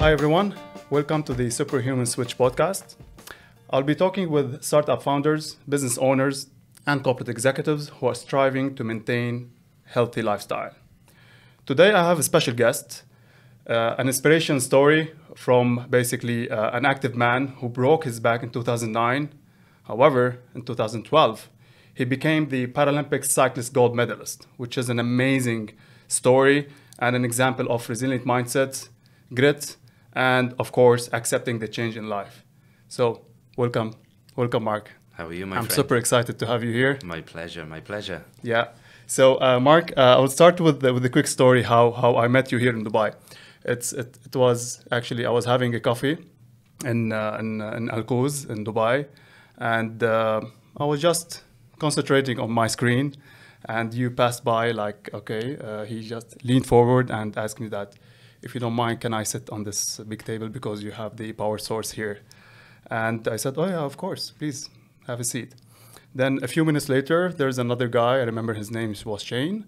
Hi everyone, welcome to the Superhuman Switch podcast. I'll be talking with startup founders, business owners, and corporate executives who are striving to maintain a healthy lifestyle. Today I have a special guest, an inspiration story from basically an active man who broke his back in 2009. However, in 2012, he became the Paralympic cyclist gold medalist, which is an amazing story and an example of resilient mindset, grit, and of course, accepting the change in life. So welcome, Mark. How are you, my friend? I'm super excited to have you here. My pleasure, my pleasure. Yeah. So Mark, I'll start with the quick story how I met you here in Dubai. It was actually, I was having a coffee in Al-Khuz in Dubai, and I was just concentrating on my screen, and you passed by like, okay, he just leaned forward and asked me that, if you don't mind, can I sit on this big table because you have the power source here? And I said, oh yeah, of course, please have a seat. Then a few minutes later, there's another guy, I remember his name was Shane,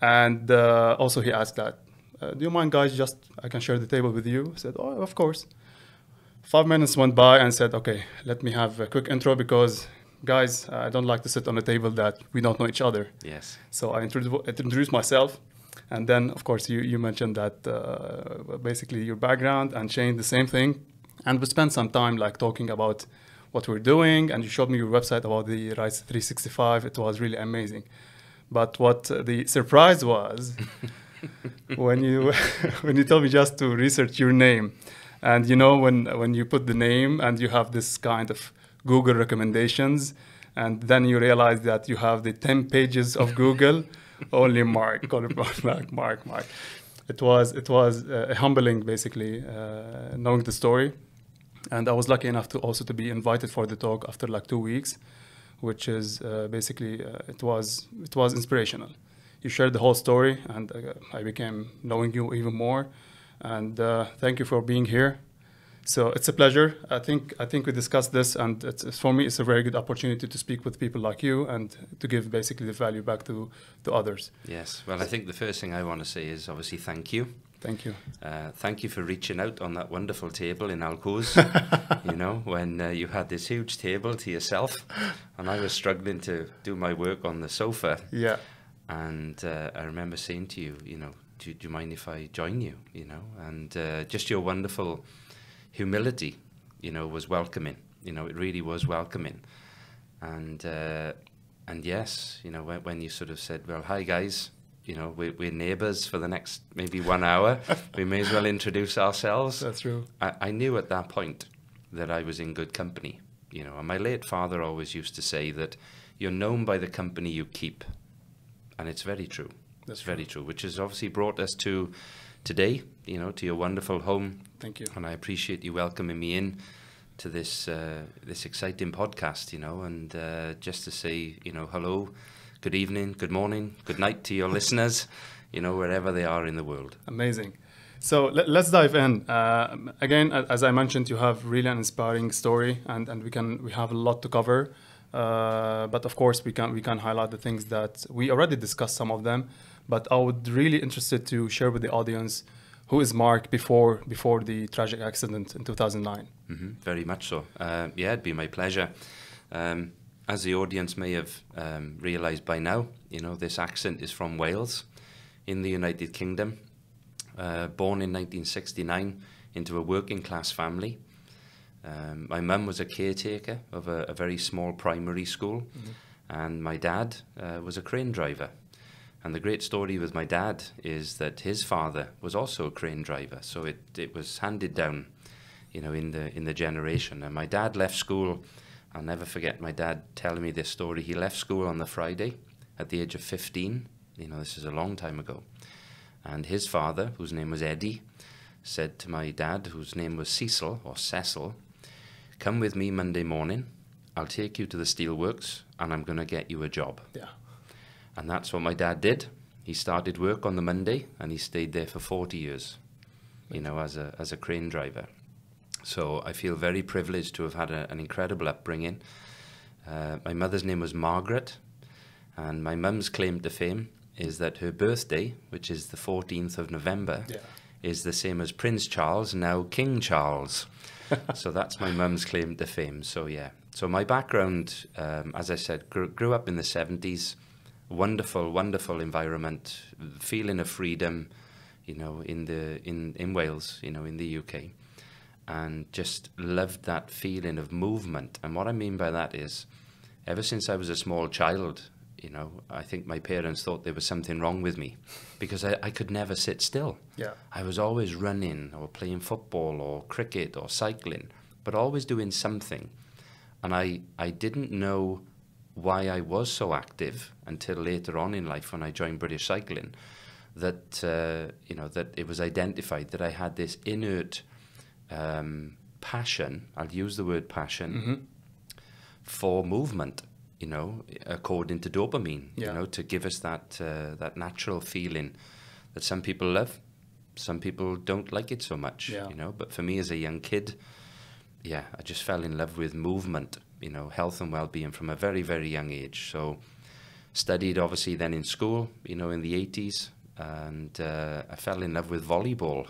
and also he asked that, do you mind guys, just I can share the table with you? I said, oh, of course. 5 minutes went by and said, okay, let me have a quick intro because guys, I don't like to sit on a table that we don't know each other. Yes. So I introduced myself. And then, of course, you mentioned that basically your background, and Shane, the same thing. And we spent some time like talking about what we're doing, and you showed me your website about the RISE 365. It was really amazing. But what the surprise was when you told me just to research your name. And you know, when you put the name and you have this kind of Google recommendations, and then you realize that you have the 10 pages of Google, only Mark, Mark. It was humbling, basically, knowing the story. And I was lucky enough to also to be invited for the talk after like 2 weeks, which is basically, it was inspirational. You shared the whole story, and I became knowing you even more. And thank you for being here. So it's a pleasure. I think we discussed this, and it's, for me, it's a very good opportunity to speak with people like you and to give basically the value back to others. Yes. Well, I think the first thing I want to say is obviously thank you. Thank you. Thank you for reaching out on that wonderful table in Al-Khuz, you know, when you had this huge table to yourself, and I was struggling to do my work on the sofa. Yeah. And I remember saying to you, you know, do you mind if I join you, you know, and just your wonderful humility, you know, was welcoming, you know, it really was welcoming. And yes, you know, when you sort of said, well, hi guys, you know, we're neighbors for the next maybe 1 hour, we may as well introduce ourselves. That's true. I knew at that point that I was in good company, you know, and my late father always used to say that you're known by the company you keep. And it's very true. That's very true, which has obviously brought us to today, you know, to your wonderful home. Thank you. And I appreciate you welcoming me in to this this exciting podcast, you know, and just to say, you know, hello, good evening, good morning, good night to your listeners, you know, wherever they are in the world. Amazing. So let's dive in. Again, as I mentioned, you have really an inspiring story, and we have a lot to cover. But of course, we can highlight the things that we already discussed, some of them. But I would really interested to share with the audience who is Mark before the tragic accident in 2009. Mm-hmm. Very much so. Yeah, it'd be my pleasure. As the audience may have realised by now, you know, this accident is from Wales in the United Kingdom. Born in 1969 into a working class family. My mum was a caretaker of a very small primary school, mm-hmm. and my dad was a crane driver. And the great story with my dad is that his father was also a crane driver, so it was handed down, you know, in the generation. And my dad left school. I'll never forget my dad telling me this story. He left school on the Friday at the age of 15. You know, this is a long time ago. And his father, whose name was Eddie, said to my dad, whose name was Cecil or Cecil, "Come with me Monday morning. I'll take you to the steelworks, and I'm going to get you a job." Yeah. And that's what my dad did. He started work on the Monday, and he stayed there for 40 years, you know, as a crane driver. So I feel very privileged to have had an incredible upbringing. My mother's name was Margaret, and my mum's claim to fame is that her birthday, which is the 14th of November, yeah. is the same as Prince Charles, now King Charles. So that's my mum's claim to fame. So yeah, so my background, as I said, grew up in the 70s. Wonderful, wonderful environment, feeling of freedom, you know, in Wales, you know, in the UK, and just loved that feeling of movement. And what I mean by that is, ever since I was a small child, you know, I think my parents thought there was something wrong with me because I could never sit still. Yeah, I was always running or playing football or cricket or cycling, but always doing something. And I didn't know why I was so active until later on in life when I joined British Cycling, that you know, that it was identified that I had this inert passion, I'll use the word passion, for movement, you know, according to dopamine, you know, to give us that that natural feeling that some people love, some people don't like it so much, you know. But for me as a young kid, yeah, I just fell in love with movement, you know, health and well-being from a very, very young age. So studied obviously then in school, you know, in the 80s, and I fell in love with volleyball,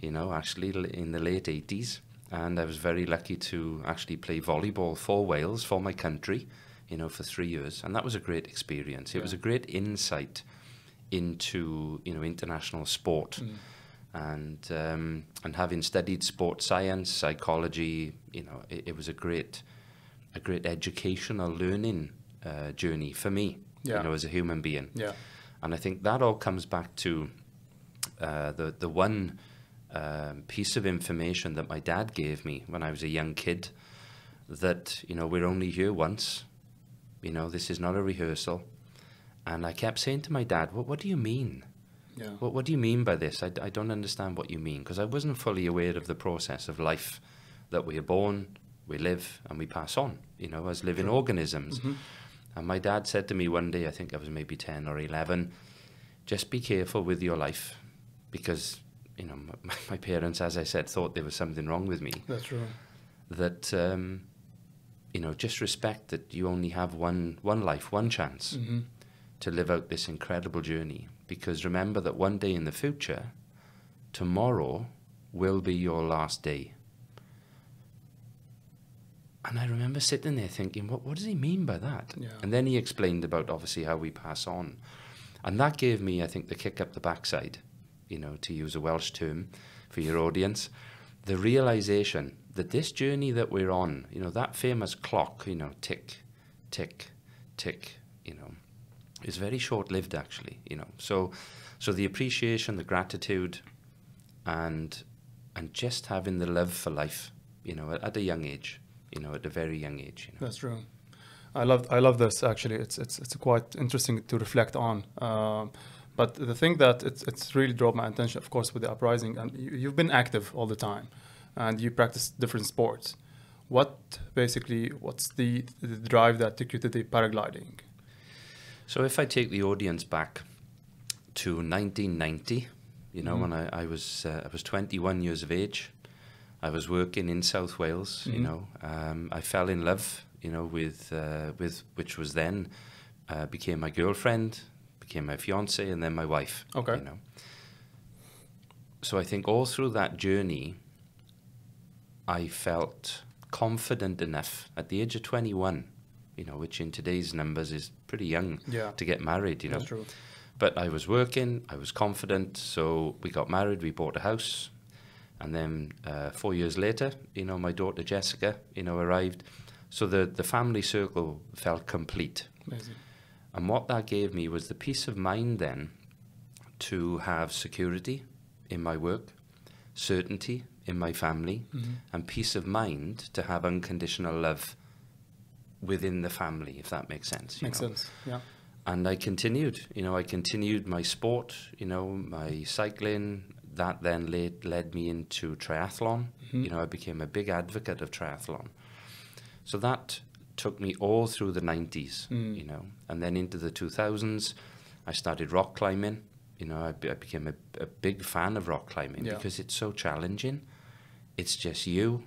you know, actually in the late 80s. And I was very lucky to actually play volleyball for Wales, for my country, you know, for 3 years. And that was a great experience. It was a great insight into, you know, international sport. And having studied sports science, psychology, you know, it was a great educational learning journey for me, you know, as a human being. And I think that all comes back to the one piece of information that my dad gave me when I was a young kid, that, you know, we're only here once, you know, this is not a rehearsal. And I kept saying to my dad, what do you mean? What do you mean by this? I don't understand what you mean, because I wasn't fully aware of the process of life, that we are born, we live, and we pass on, you know, as living organisms. And my dad said to me one day, I think I was maybe 10 or 11, just be careful with your life, because, you know, my parents, as I said, thought there was something wrong with me. That's right. That, you know, just respect that you only have one life, one chance to live out this incredible journey. Because remember that one day in the future, tomorrow will be your last day. And I remember sitting there thinking, what does he mean by that? And then he explained about obviously how we pass on. And that gave me, I think, the kick up the backside, you know, to use a Welsh term for your audience, the realization that this journey that we're on, you know, that famous clock, you know, tick, tick, tick, you know, is very short-lived, actually, you know. So the appreciation, the gratitude, and just having the love for life, you know, at a young age, you know, at a very young age. You know. That's true. I love this, actually. It's quite interesting to reflect on. But the thing that it's really drawn my attention, of course, with the uprising, and you've been active all the time, and you practice different sports. What's the drive that took you to the paragliding? So if I take the audience back to 1990, you know, when I was 21 years of age, I was working in South Wales. You know, I fell in love, you know, with which was then became my girlfriend, became my fiance, and then my wife. Okay. You know. So I think all through that journey, I felt confident enough at the age of 21. You know, which in today's numbers is pretty young to get married, you know. That's true. But I was working, I was confident, so we got married, we bought a house, and then 4 years later, you know, my daughter Jessica, you know, arrived. So the family circle felt complete. Amazing. And what that gave me was the peace of mind then to have security in my work, certainty in my family, and peace of mind to have unconditional love within the family, if that makes sense. Makes sense, yeah. And I continued, you know, I continued my sport, you know, my cycling. That then led me into triathlon. You know, I became a big advocate of triathlon. So that took me all through the 90s, you know, and then into the 2000s, I started rock climbing. You know, I became a big fan of rock climbing because it's so challenging. It's just you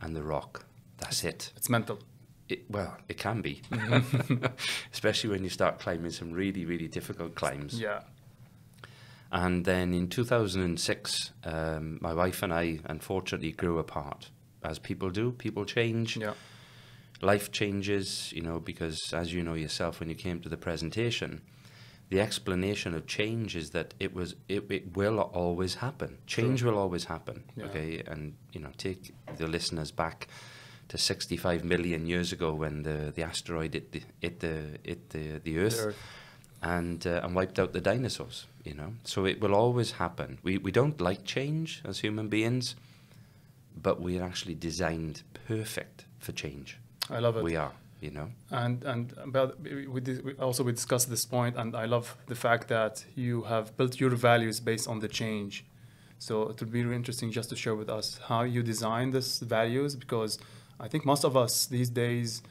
and the rock. That's it. It's mental. Well, it can be, especially when you start climbing some really, really difficult climbs. Yeah. And then in 2006, my wife and I unfortunately grew apart. As people do, people change. Yeah. Life changes, you know, because as you know yourself, when you came to the presentation, the explanation of change is that it will always happen. Change will always happen. Yeah. Okay, and you know, take the listeners back to 65 million years ago when the asteroid hit the Earth. And wiped out the dinosaurs, you know. So it will always happen. We don't like change as human beings, but we're actually designed perfect for change. I love it. We are, you know. And about, we discussed this point, and I love the fact that you have built your values based on the change. So it would be really interesting just to share with us how you design these values, because I think most of us these days,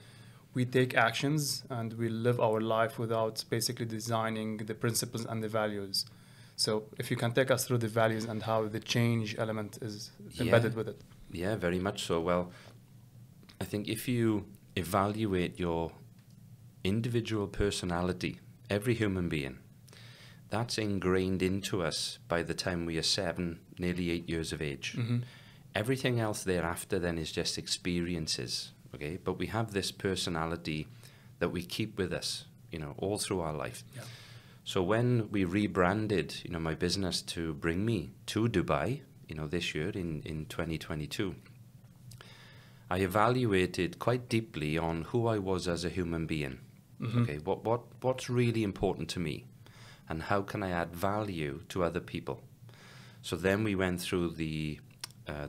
we take actions and we live our life without basically designing the principles and the values. So if you can take us through the values and how the change element is embedded with it. Yeah, very much so. Well, I think if you evaluate your individual personality, every human being, that's ingrained into us by the time we are 7, nearly 8 years of age. Mm-hmm. Everything else thereafter then is just experiences. Okay, but we have this personality that we keep with us, you know, all through our life. Yeah. So when we rebranded, you know, my business to bring me to Dubai, you know, this year in 2022, I evaluated quite deeply on who I was as a human being. Mm-hmm. Okay, what's really important to me, and how can I add value to other people? So then we went through the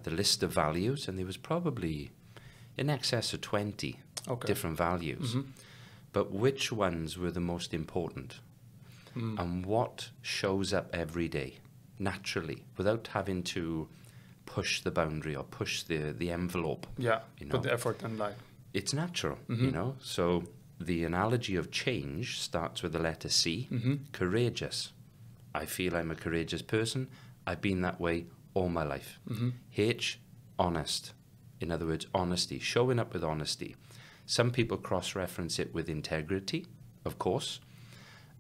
list of values, and there was probably in excess of 20 different values. Mm-hmm. But which ones were the most important? Mm. And what shows up every day, naturally, without having to push the boundary or push the envelope? Yeah, you know? Put the effort in life. It's natural, mm-hmm. you know? So the analogy of change starts with the letter C, mm-hmm. courageous. I feel I'm a courageous person. I've been that way all my life. Mm-hmm. H, honest. In other words, honesty, showing up with honesty. Some people cross-reference it with integrity, of course.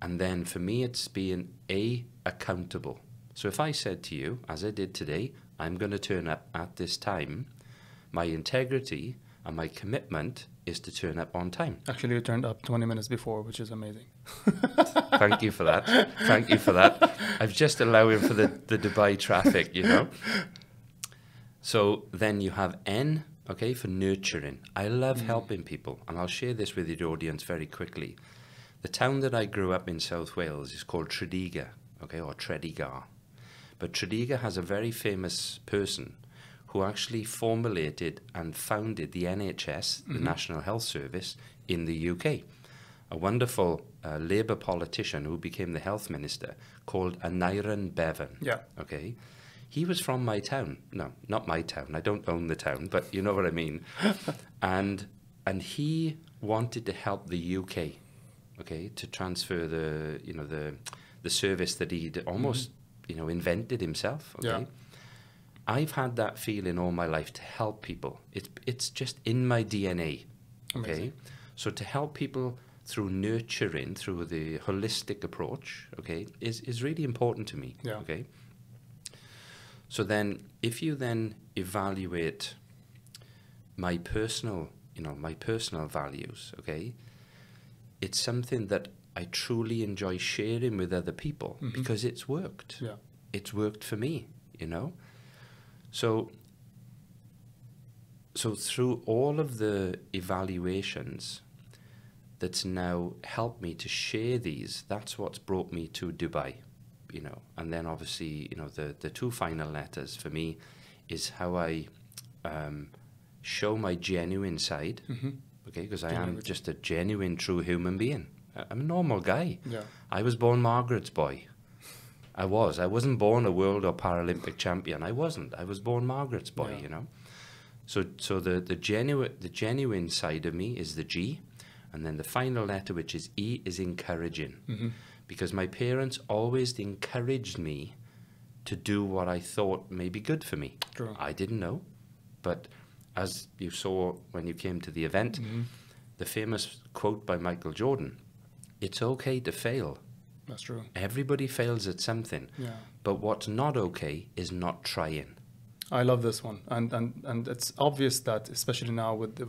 And then for me, it's being A, accountable. So if I said to you, as I did today, I'm going to turn up at this time, my integrity and my commitment is to turn up on time. Actually, you turned up 20 minutes before, which is amazing. Thank you for that. Thank you for that. I'm just allowing for the Dubai traffic, you know. So then you have N, okay, for nurturing. I love helping people, and I'll share this with your audience very quickly. The town that I grew up in South Wales is called Tredegar, okay, or Tredegar. But Tredegar has a very famous person who actually formulated and founded the NHS, the National Health Service, in the UK. A wonderful Labour politician who became the health minister called Aneurin Bevan. Yeah. Okay. He was from my town. No, not my town. I don't own the town, but you know what I mean. And he wanted to help the UK, okay, to transfer the, you know, the service that he'd almost, you know, invented himself. Okay. Yeah. I've had that feeling all my life to help people. It's just in my DNA. Okay. Amazing. So to help people through nurturing, through the holistic approach, okay, is really important to me. Yeah. Okay. So then, if you then evaluate my personal, you know, my personal values, okay, it's something that I truly enjoy sharing with other people because it's worked. Yeah. It's worked for me, you know. So through all of the evaluations that's now helped me to share these, that's what's brought me to Dubai. You know, and then obviously, you know, the two final letters for me is how I show my genuine side, okay, because I am just a genuine, true human being. I'm a normal guy. Yeah. I was born Margaret's boy. I wasn't born a world or Paralympic champion. I was born Margaret's boy, you know. So the genuine side of me is the G, and then the final letter, which is E, is encouraging. Because my parents always encouraged me to do what I thought may be good for me. True. I didn't know, but as you saw when you came to the event, the famous quote by Michael Jordan, it's okay to fail, That's true. Everybody fails at something. Yeah. But what's not okay is not trying. I love this one. And it's obvious that, especially now with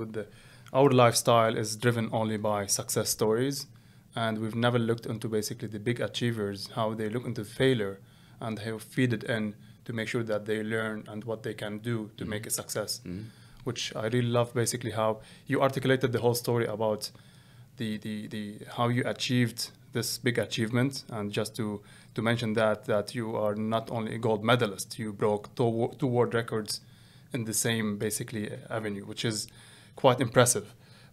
our lifestyle is driven only by success stories. And we've never looked into basically the big achievers, how they look into failure and how feed it in to make sure that they learn and what they can do to make a success, which I really love basically how you articulated the whole story about the how you achieved this big achievement. And just to mention that you are not only a gold medalist, you broke two world records in the same basically avenue, which is quite impressive.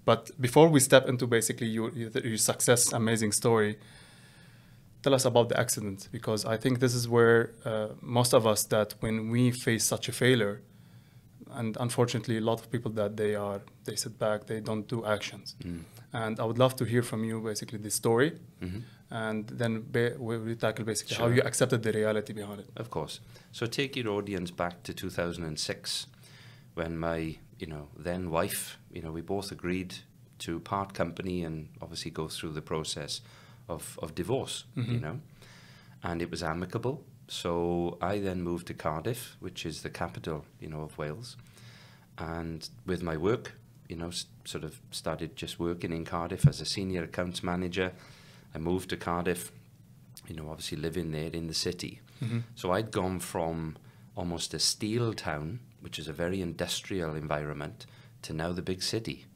But before we step into basically your success, amazing story, tell us about the accident, because I think this is where most of us, that when we face such a failure, and unfortunately a lot of people that they sit back, they don't do actions. And I would love to hear from you basically the story, and then we tackle basically how you accepted the reality behind it. Of course. So take your audience back to 2006, when my then wife, we both agreed to part company and obviously go through the process of divorce, and it was amicable. So I then moved to Cardiff, which is the capital, of Wales. And with my work, sort of started just working in Cardiff as a senior accounts manager. I moved to Cardiff, obviously living there in the city. So I'd gone from almost a steel town, which is a very industrial environment, to now the big city,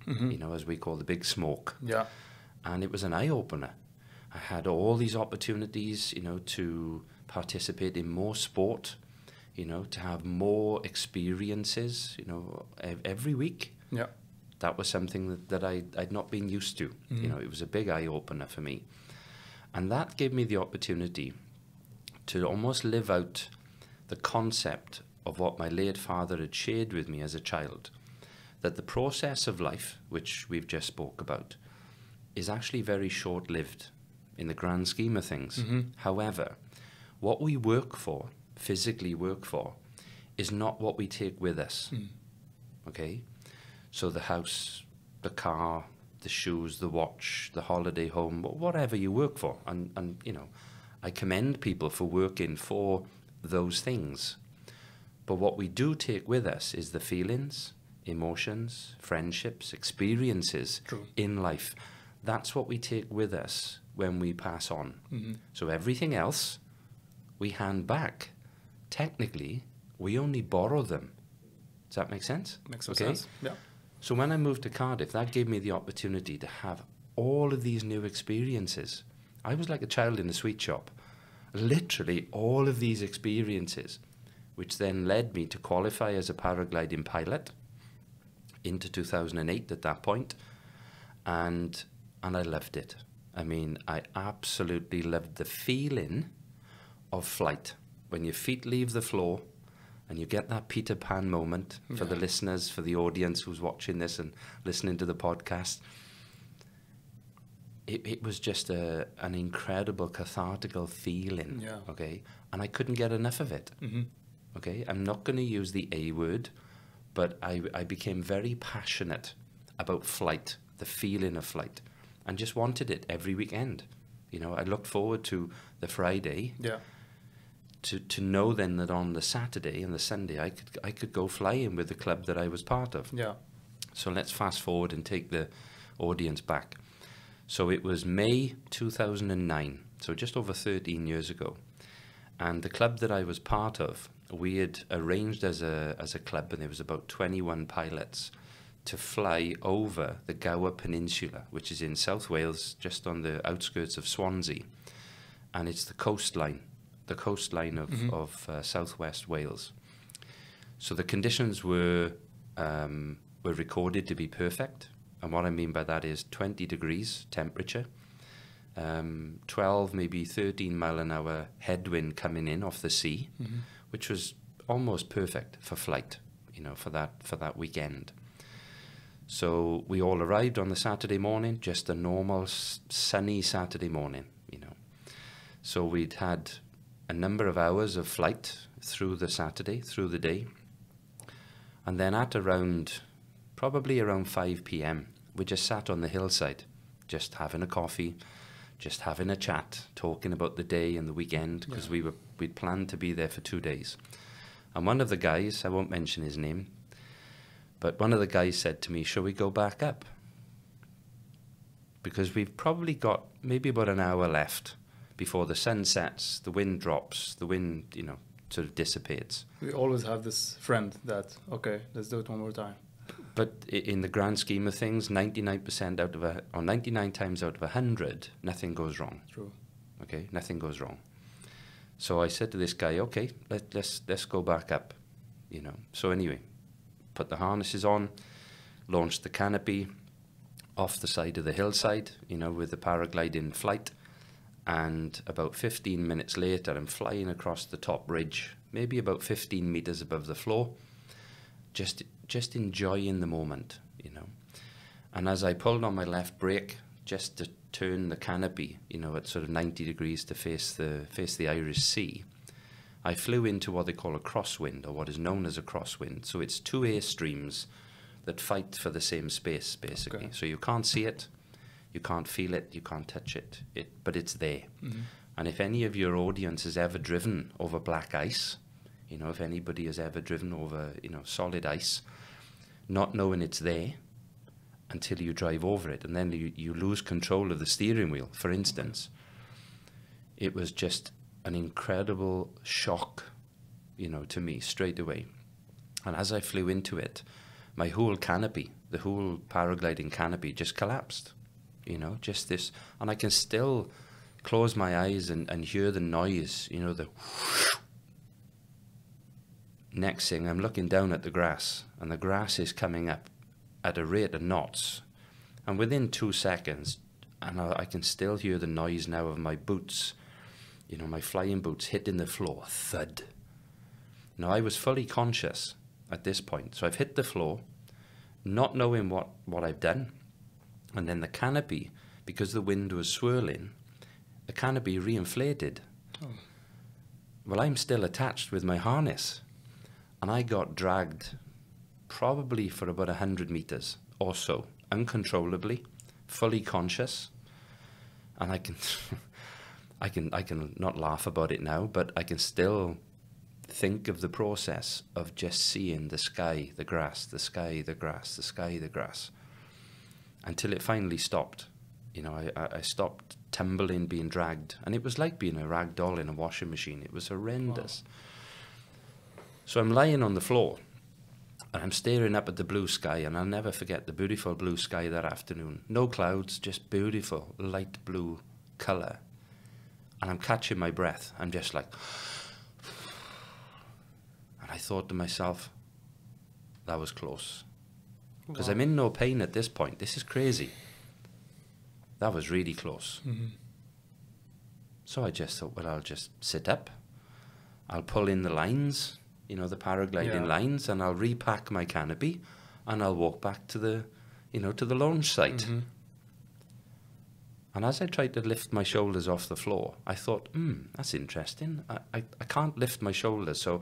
as we call the big smoke. Yeah. And it was an eye-opener. I had all these opportunities, to participate in more sport, to have more experiences, every week. Yeah. That was something that I'd not been used to. It was a big eye-opener for me. And that gave me the opportunity to almost live out the concept of what my late father had shared with me as a child, that the process of life, which we've just spoke about, is actually very short-lived in the grand scheme of things. However, what we work for, physically work for, is not what we take with us, okay? So the house, the car, the shoes, the watch, the holiday home, whatever you work for. And I commend people for working for those things. But what we do take with us is the feelings, emotions, friendships, experiences in life. That's what we take with us when we pass on. So everything else we hand back. Technically, we only borrow them. Does that make sense? Makes sense. Yeah. So when I moved to Cardiff, that gave me the opportunity to have all of these new experiences. I was like a child in a sweet shop. Literally all of these experiences, which then led me to qualify as a paragliding pilot into 2008 at that point. And I loved it. I mean, I absolutely loved the feeling of flight. When your feet leave the floor and you get that Peter Pan moment for the listeners, for the audience who's watching this and listening to the podcast, it was just an incredible cathartical feeling, okay? And I couldn't get enough of it. Okay, I'm not going to use the A word, but I became very passionate about flight, the feeling of flight, and just wanted it every weekend. I looked forward to the Friday, to know then that on the Saturday and the Sunday I could go flying with the club that I was part of. So let's fast forward and take the audience back. So it was May 2009, so just over 13 years ago, and the club that I was part of, we had arranged as a club, and there was about 21 pilots, to fly over the Gower Peninsula, which is in South Wales, just on the outskirts of Swansea. And it's the coastline of southwest Wales. So the conditions were recorded to be perfect. And what I mean by that is 20 degrees temperature, 12, maybe 13 mile an hour headwind coming in off the sea, which was almost perfect for flight, for that weekend. So we all arrived on the Saturday morning, just a normal sunny Saturday morning, So we'd had a number of hours of flight through the Saturday, through the day. And then at probably around 5 p.m., we just sat on the hillside, just having a coffee, just having a chat, talking about the day and the weekend, because we'd planned to be there for 2 days. And one of the guys, I won't mention his name, but one of the guys said to me, shall we go back up? Because we've probably got maybe about an hour left before the sun sets, the wind drops, the wind, you know, sort of dissipates. We always have this friend that, okay, let's do it one more time. But in the grand scheme of things, 99% out of a, or 99 times out of 100, nothing goes wrong. True. Okay, nothing goes wrong. So I said to this guy, okay, let's go back up, you know. So anyway, put the harnesses on, launched the canopy off the side of the hillside, you know, with the paraglide in flight. And about 15 minutes later, I'm flying across the top ridge, maybe about 15 meters above the floor, just enjoying the moment, you know. And as I pulled on my left brake, just to turn the canopy, you know, at sort of 90 degrees to face the Irish Sea, I flew into what they call a crosswind, or what is known as a crosswind. So it's two air streams that fight for the same space, basically. Okay. So you can't see it, you can't feel it, you can't touch it, but it's there. Mm-hmm. And if any of your audience has ever driven over black ice, you know, if anybody has ever driven over, you know, solid ice, not knowing it's there until you drive over it, and then you lose control of the steering wheel, for instance. It was just an incredible shock, you know, to me straight away. And as I flew into it, my whole canopy, the whole paragliding canopy, just collapsed, you know, just this. And I can still close my eyes and hear the noise, you know, the whoosh. Next thing, I'm looking down at the grass, and the grass is coming up at a rate of knots. And within 2 seconds, and I can still hear the noise now of my boots, you know, my flying boots hitting the floor, thud. Now, I was fully conscious at this point. So I've hit the floor, not knowing what I've done. And then the canopy, because the wind was swirling, the canopy reinflated. Oh. Well, I'm still attached with my harness. And I got dragged probably for about 100 meters or so, uncontrollably, fully conscious. And I can, I can not laugh about it now, but I can still think of the process of just seeing the sky, the grass, the sky, the grass, the sky, the grass, until it finally stopped. You know, I stopped tumbling, being dragged, and it was like being a rag doll in a washing machine. It was horrendous. Wow. So I'm lying on the floor, and I'm staring up at the blue sky, and I'll never forget the beautiful blue sky that afternoon. No clouds, just beautiful light blue color. And I'm catching my breath. I'm just like, and I thought to myself, that was close. Because wow. I'm in no pain at this point. This is crazy. That was really close. Mm-hmm. So I just thought, well, I'll just sit up. I'll pull in the lines, you know, the paragliding lines, and I'll repack my canopy, and I'll walk back to the, you know, to the launch site. Mm-hmm. And as I tried to lift my shoulders off the floor, I thought, that's interesting. I can't lift my shoulders, so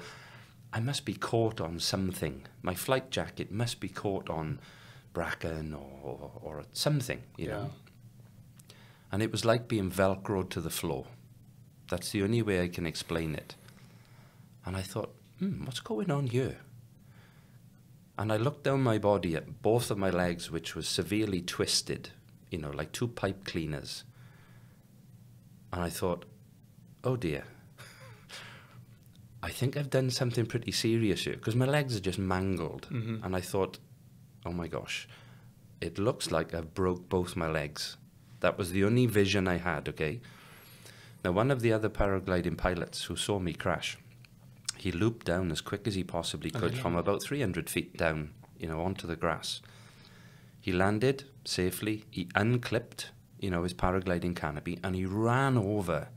I must be caught on something. My flight jacket must be caught on bracken or something, you know. And it was like being Velcroed to the floor. That's the only way I can explain it. And I thought, what's going on here? And I looked down my body at both of my legs, which was severely twisted, you know, like two pipe cleaners. And I thought, oh dear, I think I've done something pretty serious here, because my legs are just mangled. Mm-hmm. And I thought, oh my gosh, it looks like I've broke both my legs. That was the only vision I had, okay? Now, one of the other paragliding pilots who saw me crash, he looped down as quick as he possibly could from about 300 feet down, you know, onto the grass. He landed safely, he unclipped, you know, his paragliding canopy, and he ran over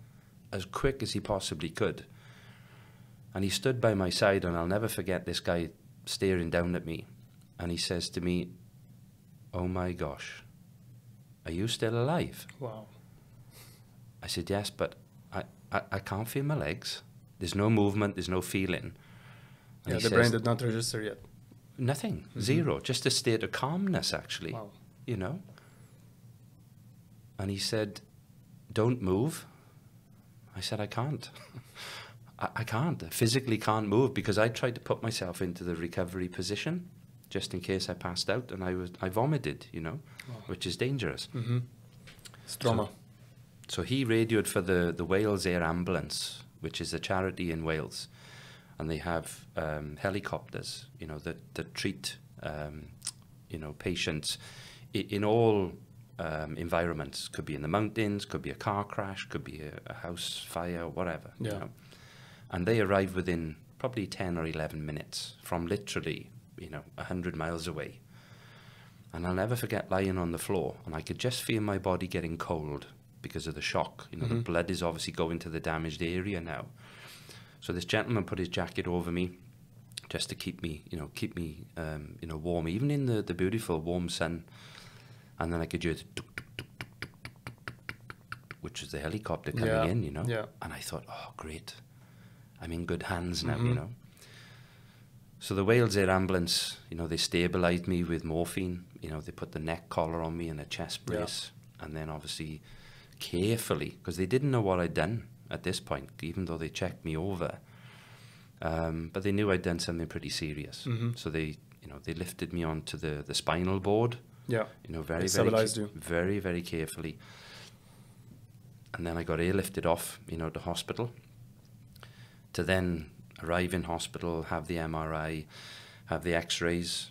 as quick as he possibly could. And he stood by my side, and I'll never forget this guy staring down at me. And he says to me, oh my gosh, are you still alive? Wow. I said, yes, but I can't feel my legs. There's no movement, there's no feeling. And yeah, the brain did not register yet. Nothing, zero, just a state of calmness, actually, you know. And he said, don't move. I said, I can't. I can't. I physically can't move, because I tried to put myself into the recovery position just in case I passed out, and I vomited, you know, which is dangerous. Mm-hmm. It's trauma. So he radioed for the Wales Air Ambulance, which is a charity in Wales, and they have helicopters, you know, that treat, you know, patients in all environments. Could be in the mountains, could be a car crash, could be a house fire, whatever. Yeah. You know? And they arrived within probably 10 or 11 minutes from literally, you know, 100 miles away. And I'll never forget lying on the floor, and I could just feel my body getting cold because of the shock. You know, mm-hmm. the blood is obviously going to the damaged area now. So this gentleman put his jacket over me just to keep me warm, even in the beautiful warm sun. And then I could hear the tuk, tuk, tuk, tuk, tuk, tuk, tuk, tuk, which is the helicopter coming in, you know. Yeah. And I thought, oh, great. I'm in good hands now, mm-hmm. you know. So the Wales Air Ambulance, you know, they stabilised me with morphine. You know, they put the neck collar on me and a chest brace. Yeah. And then obviously carefully, because they didn't know what I'd done at this point, even though they checked me over. But they knew I'd done something pretty serious. Mm-hmm. So they, you know, they lifted me onto the spinal board. Yeah. You know, very, very, very, very carefully. And then I got airlifted off, you know, to hospital. To then arrive in hospital, have the MRI, have the x-rays,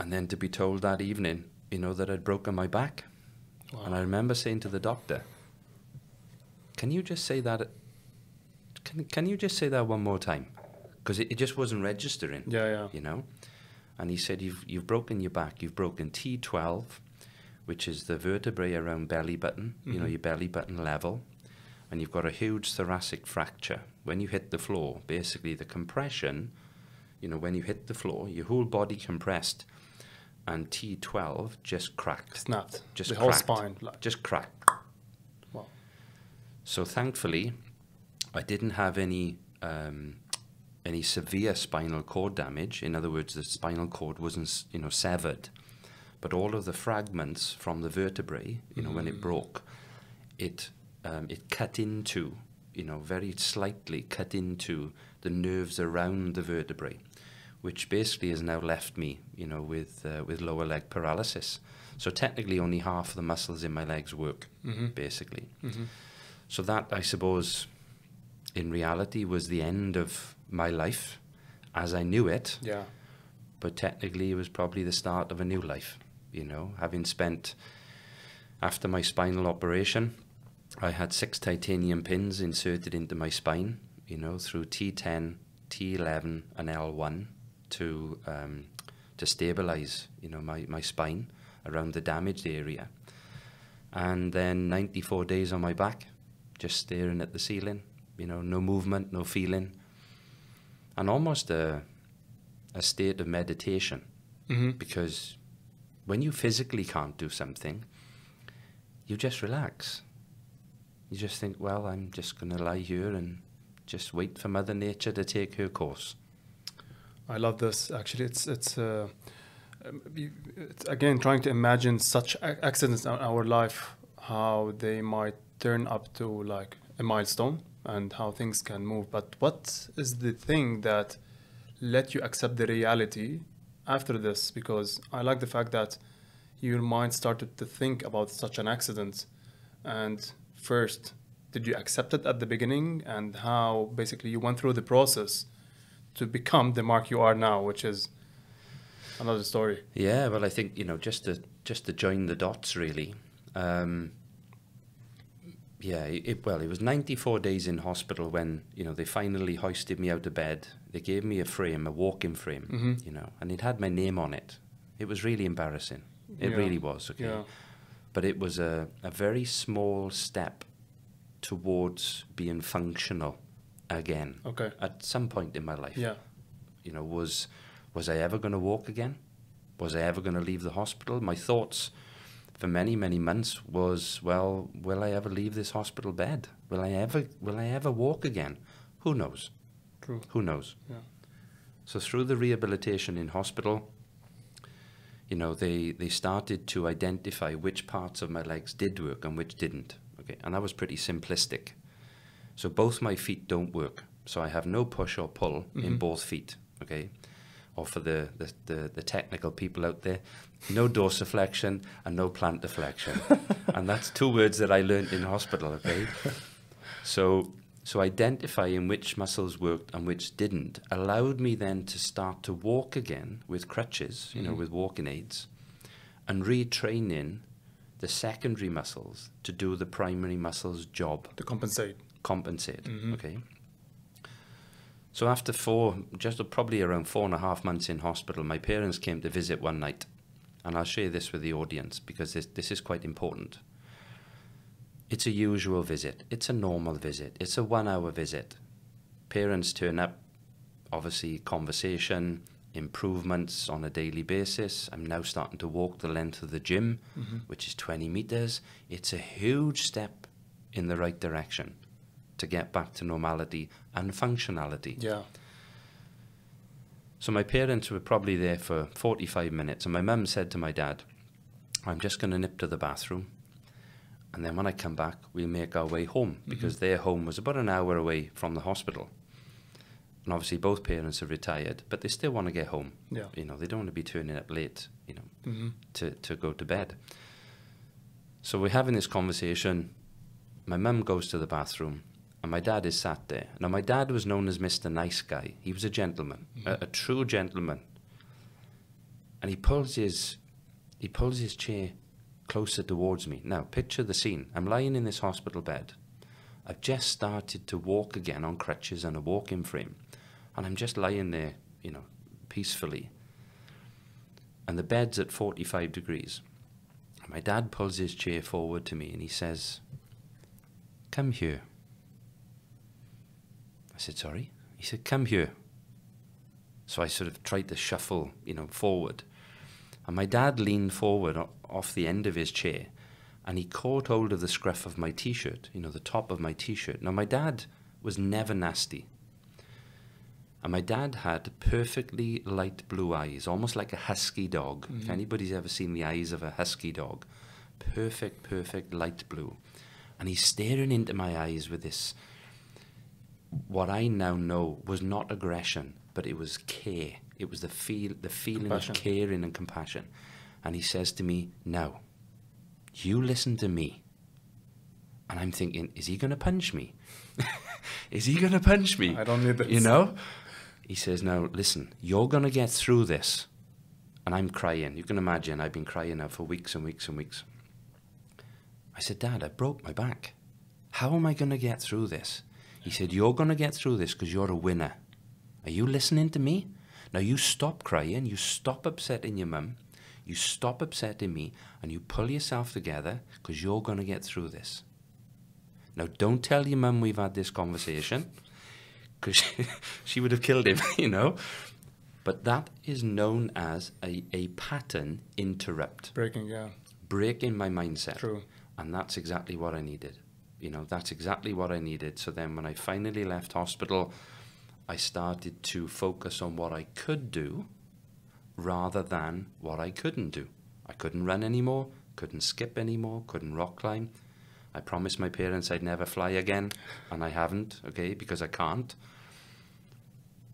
and then to be told that evening, you know, that I'd broken my back. Wow. And I remember saying to the doctor, can you just say that, can you just say that one more time? Because it just wasn't registering, you know? And he said, you've broken your back, you've broken T12, which is the vertebrae around belly button, mm-hmm. you know, your belly button level. And you've got a huge thoracic fracture. When you hit the floor, basically the compression, you know, when you hit the floor, your whole body compressed, and T12 just cracked. Snapped. Just the cracked. Whole spine. Like. Just cracked. Wow. So thankfully, I didn't have any severe spinal cord damage. In other words, the spinal cord wasn't, you know, severed, but all of the fragments from the vertebrae, you know, when it broke, it cut into, you know, very slightly cut into the nerves around the vertebrae, which basically has now left me, you know, with lower leg paralysis. So technically only half of the muscles in my legs work, mm-hmm. basically. Mm-hmm. So that, I suppose, in reality was the end of my life as I knew it. Yeah. But technically it was probably the start of a new life, you know, having spent, after my spinal operation, I had 6 titanium pins inserted into my spine, you know, through T10, T11, and L1 to stabilize, you know, my spine around the damaged area. And then 94 days on my back, just staring at the ceiling, you know, no movement, no feeling, and almost a state of meditation, mm-hmm. because when you physically can't do something, you just relax. You just think, well, I'm just going to lie here and just wait for Mother Nature to take her course. I love this. Actually, it's again, trying to imagine such accidents in our life, how they might turn up to like a milestone and how things can move. But what is the thing that let you accept the reality after this? Because I like the fact that your mind started to think about such an accident. And first, did you accept it at the beginning, and how basically you went through the process to become the Mark you are now, which is another story? Yeah, well, I think, you know, just to join the dots really. It was 94 days in hospital when, you know, they finally hoisted me out of bed. They gave me a frame, a walking frame, mm-hmm. you know, and it had my name on it. It was really embarrassing. It really was. Okay. Yeah. But it was a very small step towards being functional again. Okay. At some point in my life. Yeah. You know, was I ever going to walk again? Was I ever going to leave the hospital? My thoughts for many, many months was, well, will I ever leave this hospital bed? Will I ever walk again? Who knows? True. Who knows? Yeah. So through the rehabilitation in hospital, you know, they started to identify which parts of my legs did work and which didn't. okay? And that was pretty simplistic. So both my feet don't work. So I have no push or pull in both feet, okay? Or for the technical people out there, no dorsiflexion and no plantarflexion. And that's two words that I learned in hospital, okay? So identifying which muscles worked and which didn't allowed me then to start to walk again with crutches, you know, with walking aids, and retraining the secondary muscles to do the primary muscles' job. To compensate. Compensate, okay? So after probably around four and a half months in hospital, my parents came to visit one night. And I'll share this with the audience because this is quite important. It's a usual visit. It's a normal visit. It's a 1 hour visit. Parents turn up, obviously conversation, improvements on a daily basis. I'm now starting to walk the length of the gym, which is 20 meters. It's a huge step in the right direction to get back to normality and functionality. Yeah. So my parents were probably there for 45 minutes and my mum said to my dad, I'm just going to nip to the bathroom and then when I come back, we'll make our way home because their home was about an hour away from the hospital. And obviously both parents are retired, but they still want to get home. Yeah. You know, they don't want to be turning up late, you know, to go to bed. So we're having this conversation. My mum goes to the bathroom. And my dad is sat there. Now, my dad was known as Mr. Nice Guy. He was a gentleman, a true gentleman. And he pulls his chair closer towards me. Now, picture the scene. I'm lying in this hospital bed. I've just started to walk again on crutches and a walking frame. And I'm just lying there, you know, peacefully. And the bed's at 45 degrees. And my dad pulls his chair forward to me and he says, come here. I said, sorry? He said, come here. So I sort of tried to shuffle, you know, forward. And my dad leaned forward off the end of his chair and he caught hold of the scruff of my T-shirt, you know, the top of my T-shirt. Now, my dad was never nasty. And my dad had perfectly light blue eyes, almost like a husky dog. If anybody's ever seen the eyes of a husky dog, perfect, perfect light blue. And he's staring into my eyes with this, what I now know was not aggression, but it was care. It was the feeling of caring and compassion. And he says to me, now, you listen to me. And I'm thinking, is he going to punch me? Is he going to punch me? I don't need this. You know? He says, now, listen, you're going to get through this. And I'm crying. You can imagine I've been crying now for weeks and weeks and weeks. I said, Dad, I broke my back. How am I going to get through this? He said, you're going to get through this because you're a winner. Are you listening to me? Now you stop crying, you stop upsetting your mum, you stop upsetting me, and you pull yourself together because you're going to get through this. Now don't tell your mum we've had this conversation because she would have killed him, you know. But that is known as a pattern interrupt. Breaking, yeah. Breaking my mindset. True. And that's exactly what I needed. You know, that's exactly what I needed. So then when I finally left hospital, I started to focus on what I could do rather than what I couldn't do. I couldn't run anymore, couldn't skip anymore, couldn't rock climb. I promised my parents I'd never fly again, and I haven't, okay, because I can't.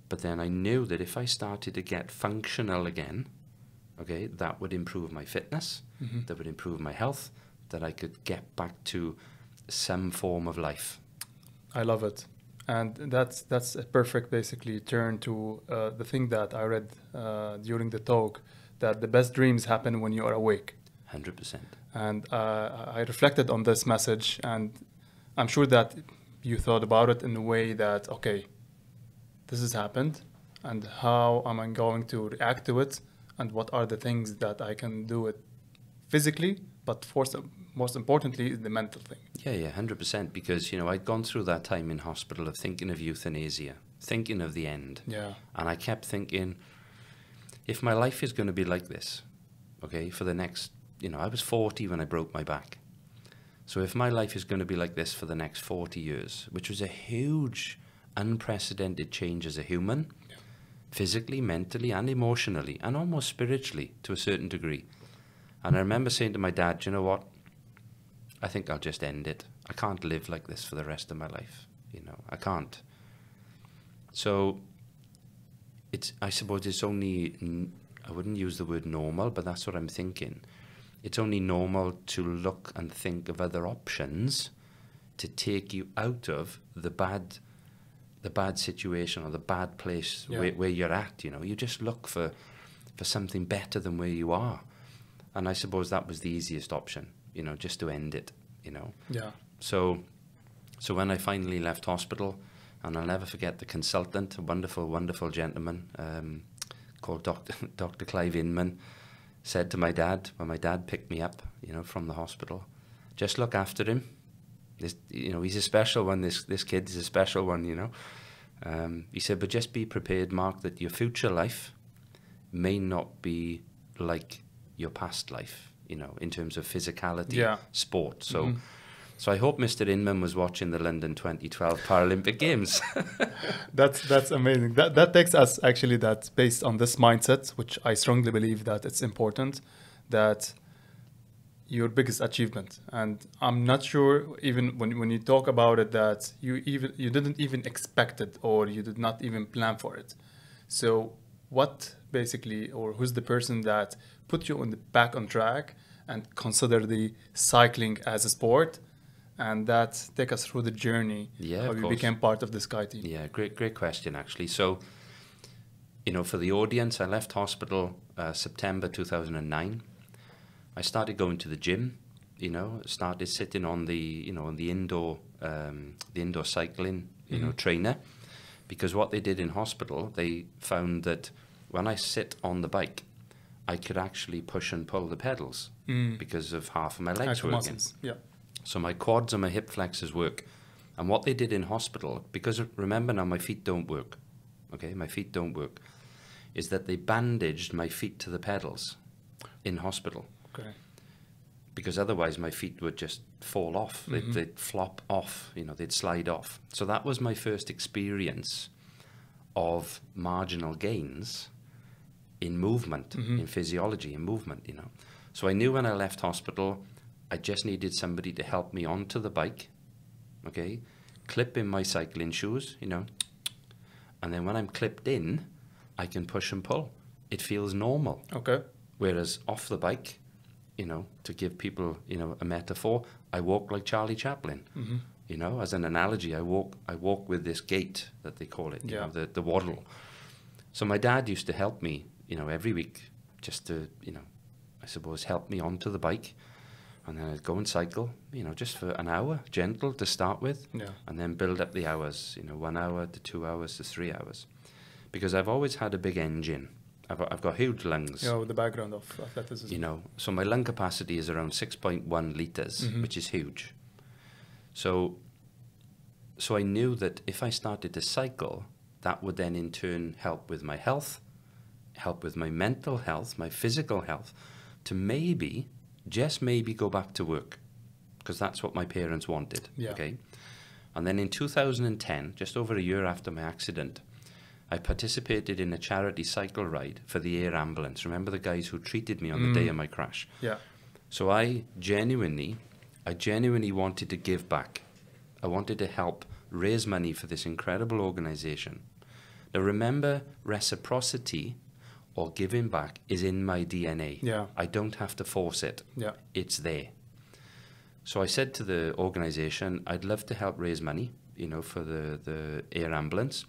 But then I knew that if I started to get functional again, okay, that would improve my fitness, that would improve my health, that I could get back to some form of life. I love it. And that's a perfect basically turn to the thing that I read during the talk, that the best dreams happen when you are awake. 100%. And I reflected on this message, and I'm sure that you thought about it in a way that, okay, this has happened and how am I going to react to it and what are the things that I can do it physically, but for some, most importantly, is the mental thing. Yeah, yeah, 100%. Because, you know, I'd gone through that time in hospital of thinking of euthanasia, thinking of the end. Yeah. And I kept thinking, if my life is going to be like this, okay, for the next, you know, I was 40 when I broke my back. So if my life is going to be like this for the next 40 years, which was a huge, unprecedented change as a human, yeah, physically, mentally, and emotionally, and almost spiritually to a certain degree. And I remember saying to my dad, you know what? I think I'll just end it. I I can't live like this for the rest of my life. You know, I can't. So it's, I suppose it's only, I wouldn't use the word normal, but that's what I'm thinking. It's only normal to look and think of other options to take you out of the bad situation or the bad place where you're at. You know, you just look for something better than where you are. And I suppose that was the easiest option, you know, just to end it, you know. Yeah. So when I finally left hospital, and I'll never forget the consultant, a wonderful, wonderful gentleman called Dr. Clive Inman, said to my dad, when my dad picked me up, you know, from the hospital, just look after him. This, you know, he's a special one, this kid is a special one, you know. He said, but just be prepared, Mark, that your future life may not be like your past life, you know, in terms of physicality, sport. So so I hope Mr. Inman was watching the London 2012 Paralympic Games. that's amazing. That takes us actually, that based on this mindset, which I strongly believe that it's important, that your biggest achievement, and I'm not sure even when you talk about it, that you didn't even expect it, or you did not even plan for it. So what basically, or who's the person that put you on the back on track and consider the cycling as a sport, and that take us through the journey how you became part of the Sky team? Yeah, great question actually. So, you know, for the audience, I left hospital September 2009. I started going to the gym, you know, started sitting on the, you know, on the indoor cycling, you know, trainer, because what they did in hospital, they found that when I sit on the bike, I could actually push and pull the pedals because of half of my legs working. Yeah. So my quads and my hip flexors work. And what they did in hospital, because remember now, my feet don't work. Okay, my feet don't work. Is that they bandaged my feet to the pedals in hospital. Okay. Because otherwise my feet would just fall off. They'd flop off, you know, they'd slide off. So that was my first experience of marginal gains in movement, in physiology, in movement, you know. So I knew when I left hospital, I just needed somebody to help me onto the bike, okay, clip in my cycling shoes, you know, and then when I'm clipped in, I can push and pull. It feels normal. Okay. Whereas off the bike, you know, to give people, you know, a metaphor, I walk like Charlie Chaplin. You know, as an analogy, I walk with this gait that they call it, you know, the waddle. So my dad used to help me, you know, every week, just to, you know, I suppose help me onto the bike, and then I'd go and cycle, you know, just for an hour, gentle to start with, and then build up the hours, you know, 1 hour to 2 hours to 3 hours, because I've always had a big engine. I've got huge lungs. Yeah, with the background of athleticism. You know, so my lung capacity is around 6.1 liters, which is huge. So I knew that if I started to cycle, that would then in turn help with my health, help with my mental health, my physical health, to maybe, just maybe, go back to work, because that's what my parents wanted. Okay. And then in 2010, just over a year after my accident, I participated in a charity cycle ride for the Air Ambulance. Remember the guys who treated me on the day of my crash? Yeah. So I genuinely wanted to give back. I wanted to help raise money for this incredible organization. Now remember, reciprocity or giving back is in my DNA. Yeah. I don't have to force it. Yeah. It's there. So I said to the organization, I'd love to help raise money, you know, for the Air Ambulance.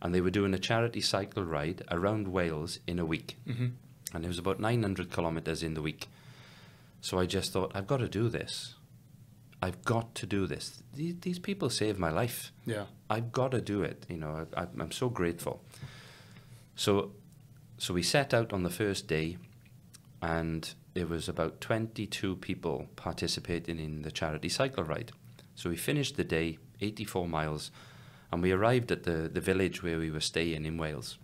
And they were doing a charity cycle ride around Wales in a week. And it was about 900 kilometers in the week. So I just thought, I've got to do this. I've got to do this. These people saved my life. Yeah. I've got to do it. You know, I'm so grateful. So we set out on the first day, and there was about 22 people participating in the charity cycle ride. So we finished the day, 84 miles, and we arrived at the village where we were staying in Wales.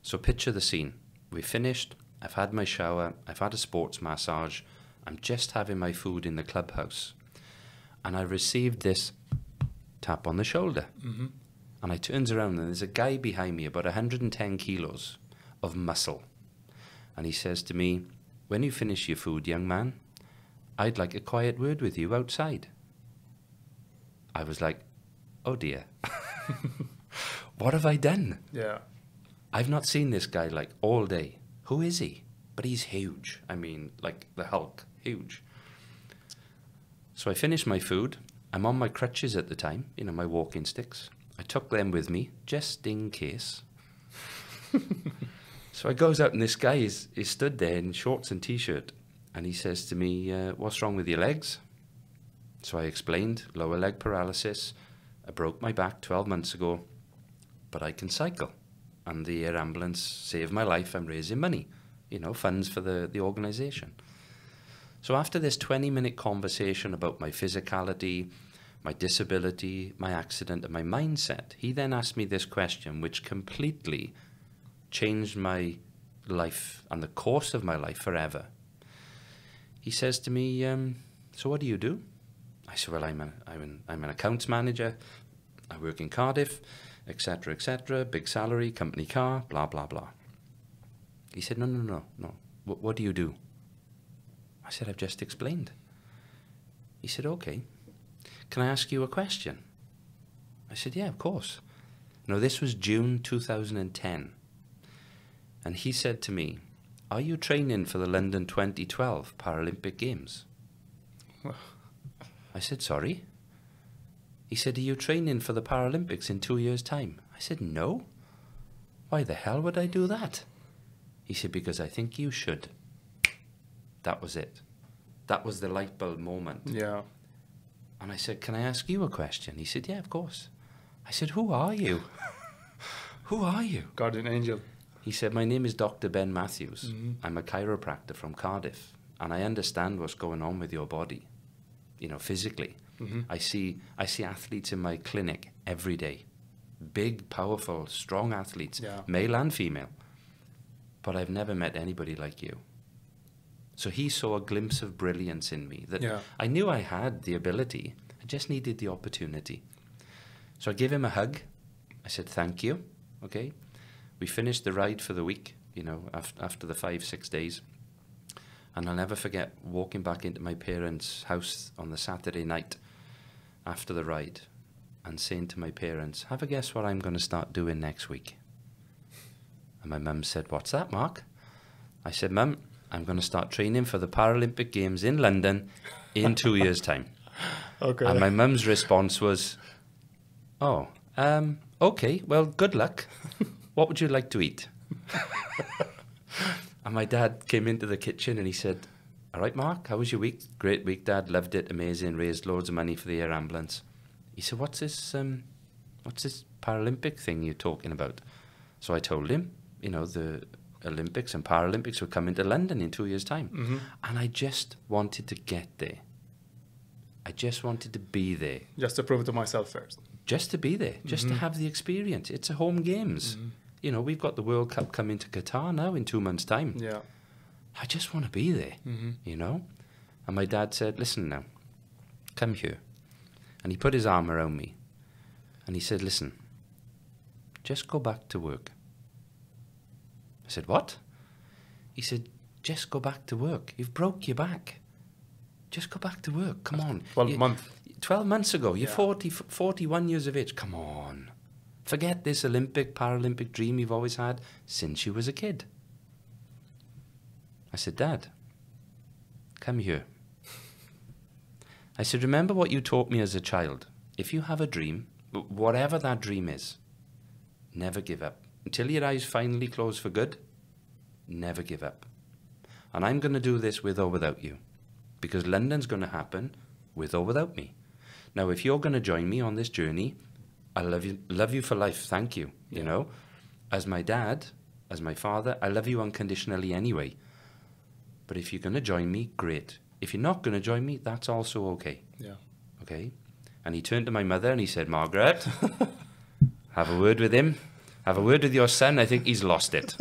So picture the scene. We finished, I've had my shower, I've had a sports massage, I'm just having my food in the clubhouse, and I received this tap on the shoulder. And I turns around, and there's a guy behind me, about 110 kilos of muscle. And he says to me, when you finish your food, young man, I'd like a quiet word with you outside. I was like, oh dear, what have I done? Yeah. I've not seen this guy like all day. Who is he? But he's huge. I mean, like the Hulk, huge. So I finished my food. I'm on my crutches at the time, you know, my walking sticks. I took them with me just in case. So I goes out and this guy is stood there in shorts and t-shirt, and he says to me, what's wrong with your legs? So I explained, lower leg paralysis. I broke my back 12 months ago, but I can cycle. And the air ambulance saved my life. I'm raising money, you know, funds for the organisation. So after this 20-minute conversation about my physicality, my disability, my accident, and my mindset, he then asked me this question, which completely changed my life and the course of my life forever. He says to me, so what do you do? I said, well, I'm an accounts manager. I work in Cardiff, etc., etc., big salary, company car, blah, blah, blah. He said, no, no, no, no. What do you do? I said, I've just explained. He said, okay. Can I ask you a question? I said, yeah, of course. No, this was June 2010. And he said to me, are you training for the London 2012 Paralympic Games? I said, sorry? He said, are you training for the Paralympics in 2 years' time? I said, no. Why the hell would I do that? He said, because I think you should. That was it. That was the light bulb moment. Yeah. And I said, can I ask you a question? He said, yeah, of course. I said, who are you? Who are you? Guardian angel. He said, my name is Dr. Ben Matthews. Mm-hmm. I'm a chiropractor from Cardiff, and I understand what's going on with your body, you know, physically. Mm-hmm. I see athletes in my clinic every day, big, powerful, strong athletes, yeah, male and female, but I've never met anybody like you. So he saw a glimpse of brilliance in me that, yeah, I knew I had the ability. I just needed the opportunity. So I gave him a hug. I said, thank you. Okay. We finished the ride for the week, you know, after the 5-6 days. And I'll never forget walking back into my parents' house on the Saturday night after the ride and saying to my parents, have a guess what I'm going to start doing next week. And my mum said, what's that, Mark? I said, Mum, I'm going to start training for the Paralympic Games in London in 2 years' time. Okay. And my mum's response was, oh, okay, well, good luck. What would you like to eat? And my dad came into the kitchen and he said, all right, Mark, how was your week? Great week, Dad. Loved it. Amazing. Raised loads of money for the air ambulance. He said, what's this Paralympic thing you're talking about? So I told him, you know, the Olympics and Paralympics were coming to London in 2 years' time. Mm-hmm. And I just wanted to get there. I just wanted to be there. Just to prove it to myself first. Just to be there. Just mm-hmm. to have the experience. It's a home games. Mm-hmm. You know, we've got the World Cup coming to Qatar now in 2 months' time. Yeah. I just want to be there, mm-hmm. you know. And my dad said, listen now, come here. And he put his arm around me. And he said, listen, just go back to work. I said, what? He said, just go back to work. You've broke your back. Just go back to work. Come on. 12 months ago. You're 41 years of age. Come on. Forget this Olympic, Paralympic dream you've always had since you was a kid. I said, Dad, come here. I said, remember what you taught me as a child. If you have a dream, whatever that dream is, never give up. Until your eyes finally close for good, never give up. And I'm going to do this with or without you, because London's going to happen with or without me. Now, if you're going to join me on this journey, I love you for life. Thank you. Yeah. You know, as my dad, as my father, I love you unconditionally anyway. But if you're going to join me, great. If you're not going to join me, that's also okay. Yeah. Okay. And he turned to my mother and he said, Margaret, have a word with him. Have a word with your son. I think he's lost it.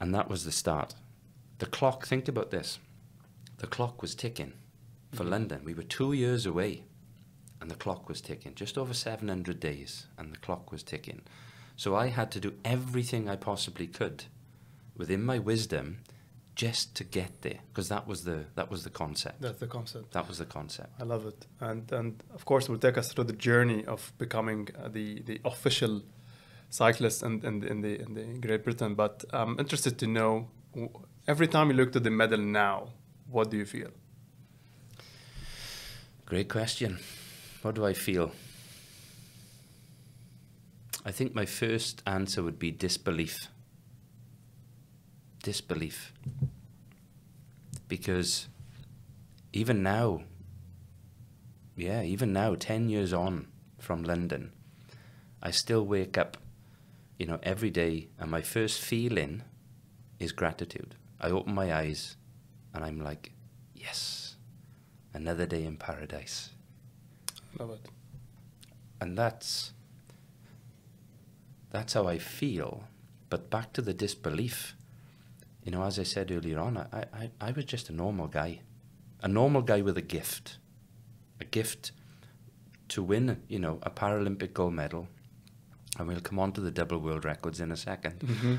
And that was the start. The clock, think about this. The clock was ticking for London. We were 2 years away and the clock was ticking. Just over 700 days and the clock was ticking. So I had to do everything I possibly could within my wisdom just to get there, because that was the concept. That's the concept. That was the concept. I love it, and of course it will take us through the journey of becoming the official cyclist in the Great Britain. But I'm interested to know, every time you look to the medal now, what do you feel? Great question. What do I feel? I think my first answer would be disbelief. Disbelief. Because even now, yeah, even now, 10 years on from London, I still wake up, you know, every day, and my first feeling is gratitude. I open my eyes and I'm like, yes, another day in paradise. Love it. And that's how I feel. But back to the disbelief, you know, as I said earlier on, I was just a normal guy with a gift to win, you know, a Paralympic gold medal. And we'll come on to the double world records in a second. Mm-hmm.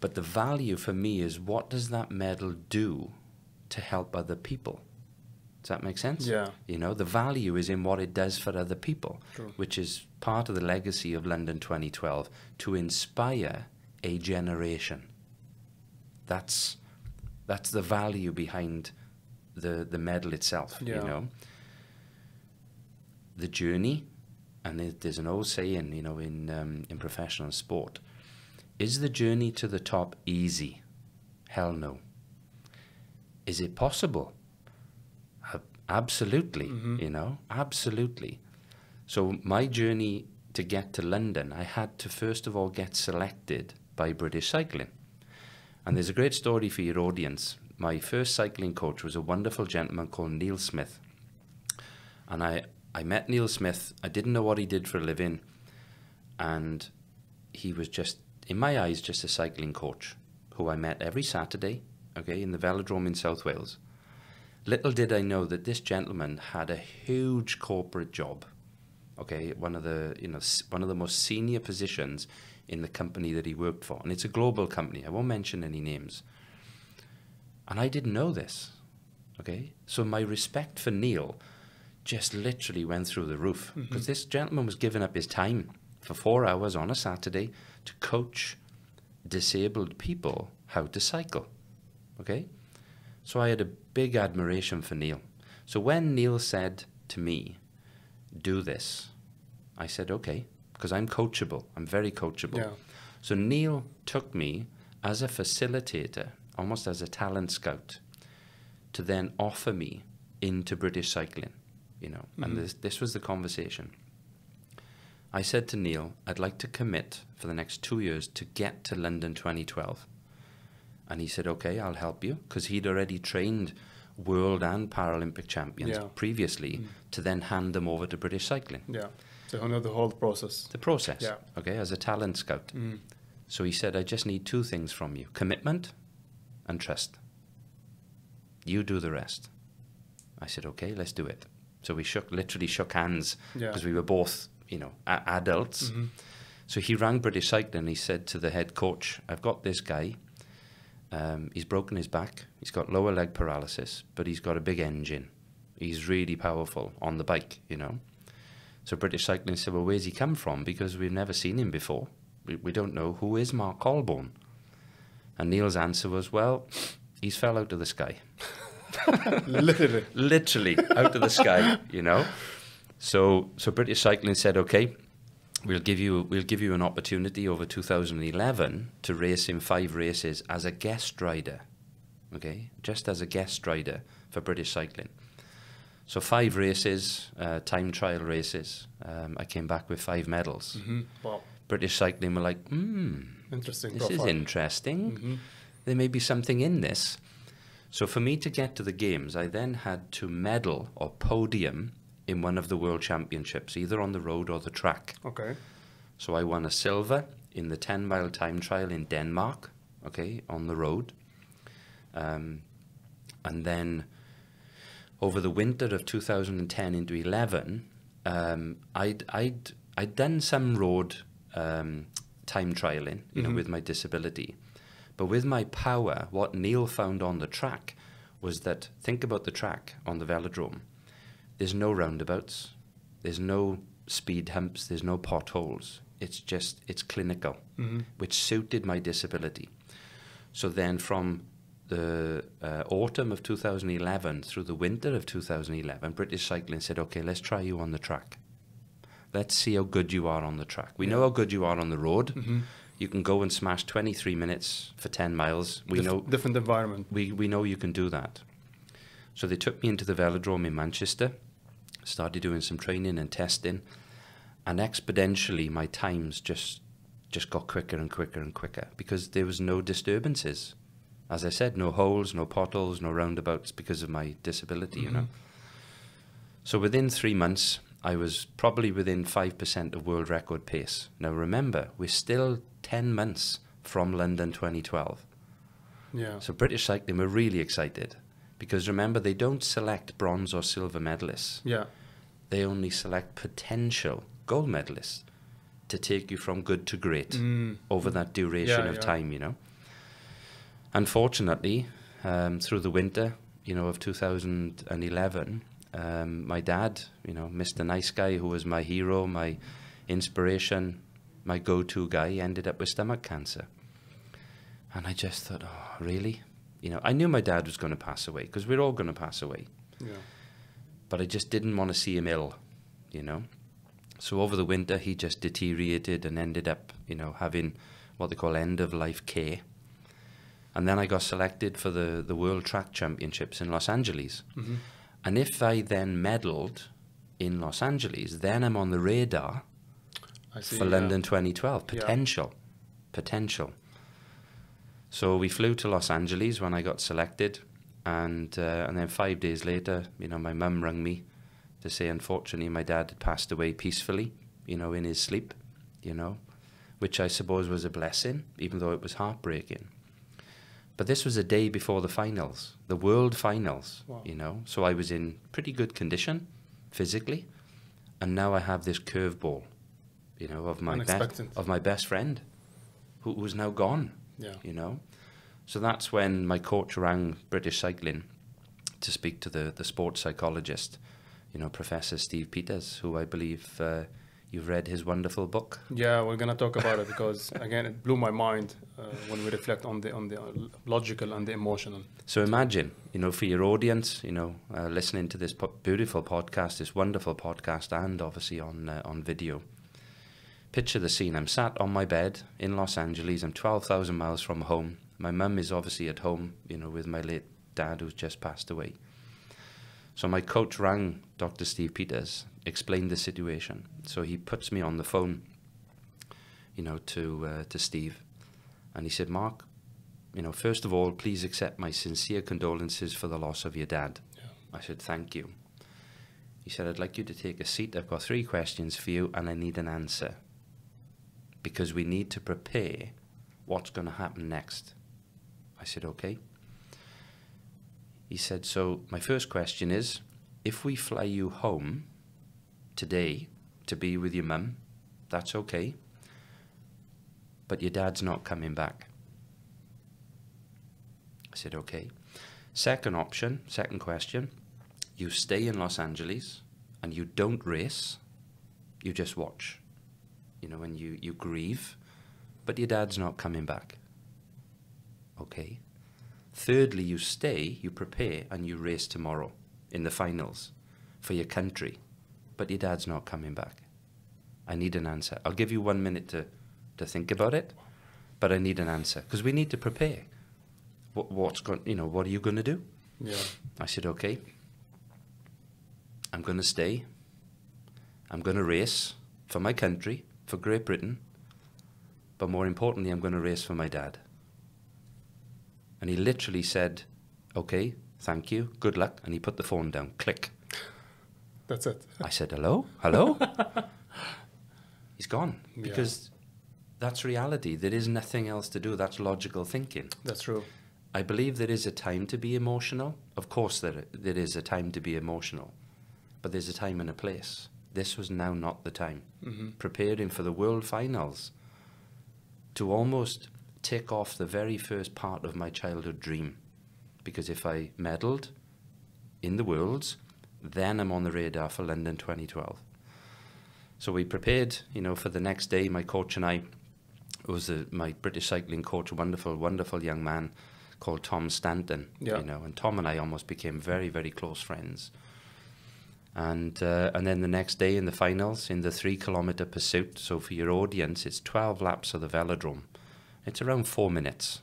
But the value for me is, what does that medal do to help other people? Does that make sense? Yeah. You know, the value is in what it does for other people, true, which is part of the legacy of London 2012, to inspire a generation. That's the value behind the medal itself, yeah, you know. The journey, and there's an old saying, you know, in professional sport, is the journey to the top easy? Hell no. Is it possible? Absolutely, mm-hmm, you know, absolutely. So my journey to get to London, I had to first of all get selected by British Cycling. And there's a great story for your audience. My first cycling coach was a wonderful gentleman called Neil Smith. And I met Neil Smith. I didn't know what he did for a living. And he was just, in my eyes, just a cycling coach who I met every Saturday, okay, in the velodrome in South Wales. Little did I know that this gentleman had a huge corporate job, okay, one of the most senior positions in the company that he worked for, and it's a global company. I won't mention any names. And I didn't know this, okay. So my respect for Neil just literally went through the roof, because mm-hmm, this gentleman was giving up his time for 4 hours on a Saturday to coach disabled people how to cycle, okay. So I had a big admiration for Neil. So when Neil said to me, do this, I said, okay, because I'm coachable. I'm very coachable. Yeah. So Neil took me as a facilitator, almost as a talent scout, to then offer me into British Cycling, you know, mm-hmm, and this was the conversation. I said to Neil, I'd like to commit for the next 2 years to get to London 2012. And he said, okay, I'll help you, because he'd already trained world and Paralympic champions, yeah, previously, mm, to then hand them over to British Cycling. Yeah, so I know the whole process. The process, yeah, okay, as a talent scout. Mm. So he said, I just need two things from you, commitment and trust. You do the rest. I said, okay, let's do it. So we literally shook hands, because yeah, we were both, you know, adults. Mm-hmm. So he rang British Cycling and he said to the head coach, I've got this guy. He's broken his back, he's got lower leg paralysis, but he's got a big engine. He's really powerful on the bike, you know. So British Cycling said, well, where's he come from? Because we've never seen him before. We don't know, who is Mark Colbourne? And Neil's answer was, well, he's fell out of the sky. Literally. Literally, out of the sky, you know. So British Cycling said, okay, We'll give you an opportunity over 2011 to race in 5 races as a guest rider, okay? Just as a guest rider for British Cycling. So 5 races, time trial races. I came back with 5 medals. Mm-hmm. Wow. British Cycling were like, interesting. This is interesting. Mm-hmm. There may be something in this. So for me to get to the games, I then had to medal or podium in one of the world championships, either on the road or the track. Okay. So I won a silver in the 10-mile time trial in Denmark, okay, on the road. And then over the winter of 2010 into 11, I'd done some road time trialing, you know, with my disability, But with my power, what Neil found on the track was that, think about the track on the velodrome. There's no roundabouts, there's no speed humps, there's no potholes. It's just, it's clinical, which suited my disability. So then from the autumn of 2011 through the winter of 2011, British Cycling said, okay, let's try you on the track. Let's see how good you are on the track. We know how good you are on the road. You can go and smash 23 minutes for 10 miles. We know different environment. We know you can do that. So they took me into the velodrome in Manchester, started doing some training and testing, and exponentially my times just got quicker and quicker and quicker because there was no disturbances. As I said, no holes, no potholes, no roundabouts because of my disability, you know. So within 3 months, I was probably within 5% of world record pace. Now remember, we're still 10 months from London 2012. Yeah. So British Cycling were really excited because remember, they don't select bronze or silver medalists. Yeah. They only select potential gold medalists to take you from good to great over that duration of time, you know. Unfortunately, through the winter, you know, of 2011, my dad, you know, Mr. Nice Guy, who was my hero, my inspiration, my go-to guy, ended up with stomach cancer. And I just thought, oh, really? You know, I knew my dad was going to pass away because we're all going to pass away. Yeah. But I just didn't want to see him ill, you know. So over the winter, he just deteriorated and ended up, you know, having what they call end-of-life care. And then I got selected for the World Track Championships in Los Angeles. And if I then medalled in Los Angeles, then I'm on the radar for London 2012. Potential. Yeah. Potential. So we flew to Los Angeles when I got selected. And then 5 days later, you know, my mum rang me to say, unfortunately, my dad had passed away peacefully, you know, in his sleep, you know, which I suppose was a blessing, even though it was heartbreaking. But this was a day before the finals, the world finals, you know. So I was in pretty good condition physically. And now I have this curveball, you know, of my best friend who was now gone, you know. So that's when my coach rang British Cycling to speak to the sports psychologist, you know, Professor Steve Peters, who I believe you've read his wonderful book. Yeah, we're going to talk about it because, again, it blew my mind when we reflect on the logical and the emotional. So imagine, you know, for your audience, you know, listening to this beautiful podcast, this wonderful podcast, and obviously on video. Picture the scene. I'm sat on my bed in Los Angeles. I'm 12,000 miles from home. My mum is obviously at home, you know, with my late dad who's just passed away. So my coach rang Dr. Steve Peters, explained the situation. So he puts me on the phone, you know, to Steve, and he said, Mark, you know, first of all, please accept my sincere condolences for the loss of your dad. I said, thank you. He said, I'd like you to take a seat. I've got 3 questions for you and I need an answer because we need to prepare what's going to happen next. I said, okay. He said, so my first question is, if we fly you home today to be with your mum, that's okay, but your dad's not coming back. I said, okay. Second option, second question, you stay in Los Angeles and you don't race, you just watch, you know, and you grieve, but your dad's not coming back. Okay. Thirdly, you stay, you prepare, and you race tomorrow in the finals for your country, but your dad's not coming back. I need an answer. I'll give you 1 minute to think about it, but I need an answer because we need to prepare. What are you going to do? Yeah. I said, okay, I'm going to stay. I'm going to race for my country, for Great Britain, but more importantly, I'm going to race for my dad. And he literally said, okay, thank you, good luck. And he put the phone down, click. That's it. I said, hello? Hello? He's gone. Because that's reality. There is nothing else to do. That's logical thinking. That's true. I believe there is a time to be emotional. Of course there is a time to be emotional. But there's a time and a place. This was now not the time. Preparing for the world finals to almost tick off the very first part of my childhood dream, because if I medalled in the Worlds, then I'm on the radar for London 2012. So we prepared, you know, for the next day. My coach and I, it was my British cycling coach, a wonderful, wonderful young man called Tom Stanton, yeah. You know, and Tom and I almost became very, very close friends. And then the next day in the finals, in the 3 kilometre pursuit, so for your audience, it's 12 laps of the velodrome. It's around 4 minutes,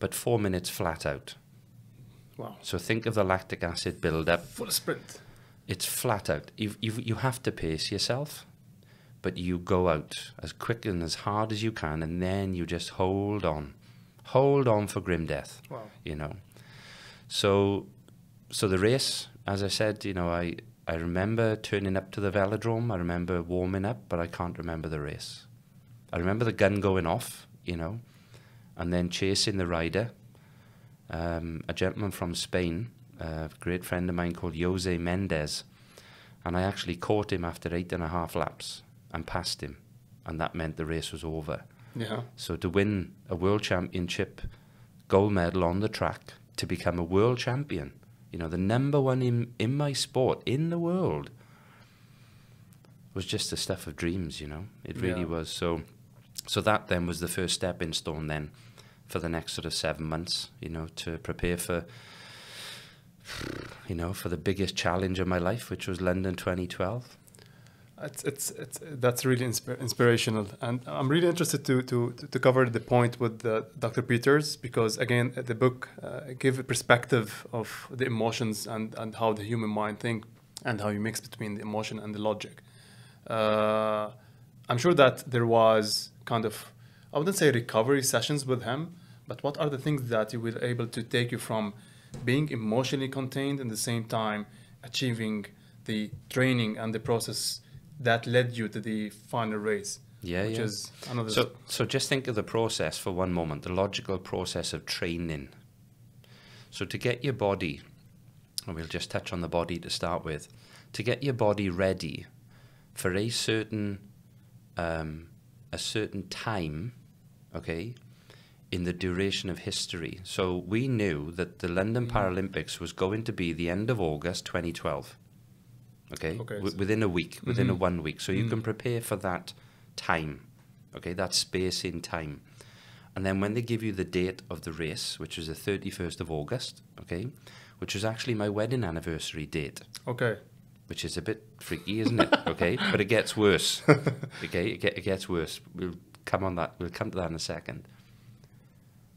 but 4 minutes flat out. Wow. So think of the lactic acid build-up. Full sprint. It's flat out. You have to pace yourself, but you go out as quick and as hard as you can, and then you just hold on. Hold on for grim death, wow. You know. So the race, as I said, you know, I remember turning up to the velodrome. I remember warming up, but I can't remember the race. I remember the gun going off, you know, and then chasing the rider. A gentleman from Spain, a great friend of mine called Jose Mendez, and I actually caught him after 8.5 laps and passed him, and that meant the race was over. Yeah. So to win a world championship gold medal on the track, to become a world champion, you know, the #1 in my sport in the world, was just the stuff of dreams, you know. It really yeah. was. So that then was the first stepping stone then for the next sort of 7 months, you know, to prepare for, you know, for the biggest challenge of my life, which was London 2012. It's that's really inspirational, and I'm really interested to cover the point with Dr. Peters, because again, the book gave a perspective of the emotions and how the human mind think and how you mix between the emotion and the logic. I'm sure that there was kind of, I wouldn't say recovery sessions with him, but what are the things that you were able to take you from being emotionally contained and at the same time achieving the training and the process that led you to the final race? Yeah, which yeah. is another. So just think of the process for one moment, the logical process of training. So to get your body, and we'll just touch on the body to start with, to get your body ready for a certain time, okay, in the duration of history. So we knew that the London Paralympics was going to be the end of August 2012. Okay, so within a week, within mm-hmm. a 1 week. So you mm. can prepare for that time, okay, that space in time. And then when they give you the date of the race, which is the 31st of August, okay, which is actually my wedding anniversary date. Okay. Which is a bit freaky, isn't it? Okay, but it gets worse. Okay, it gets worse. We'll come to that in a second.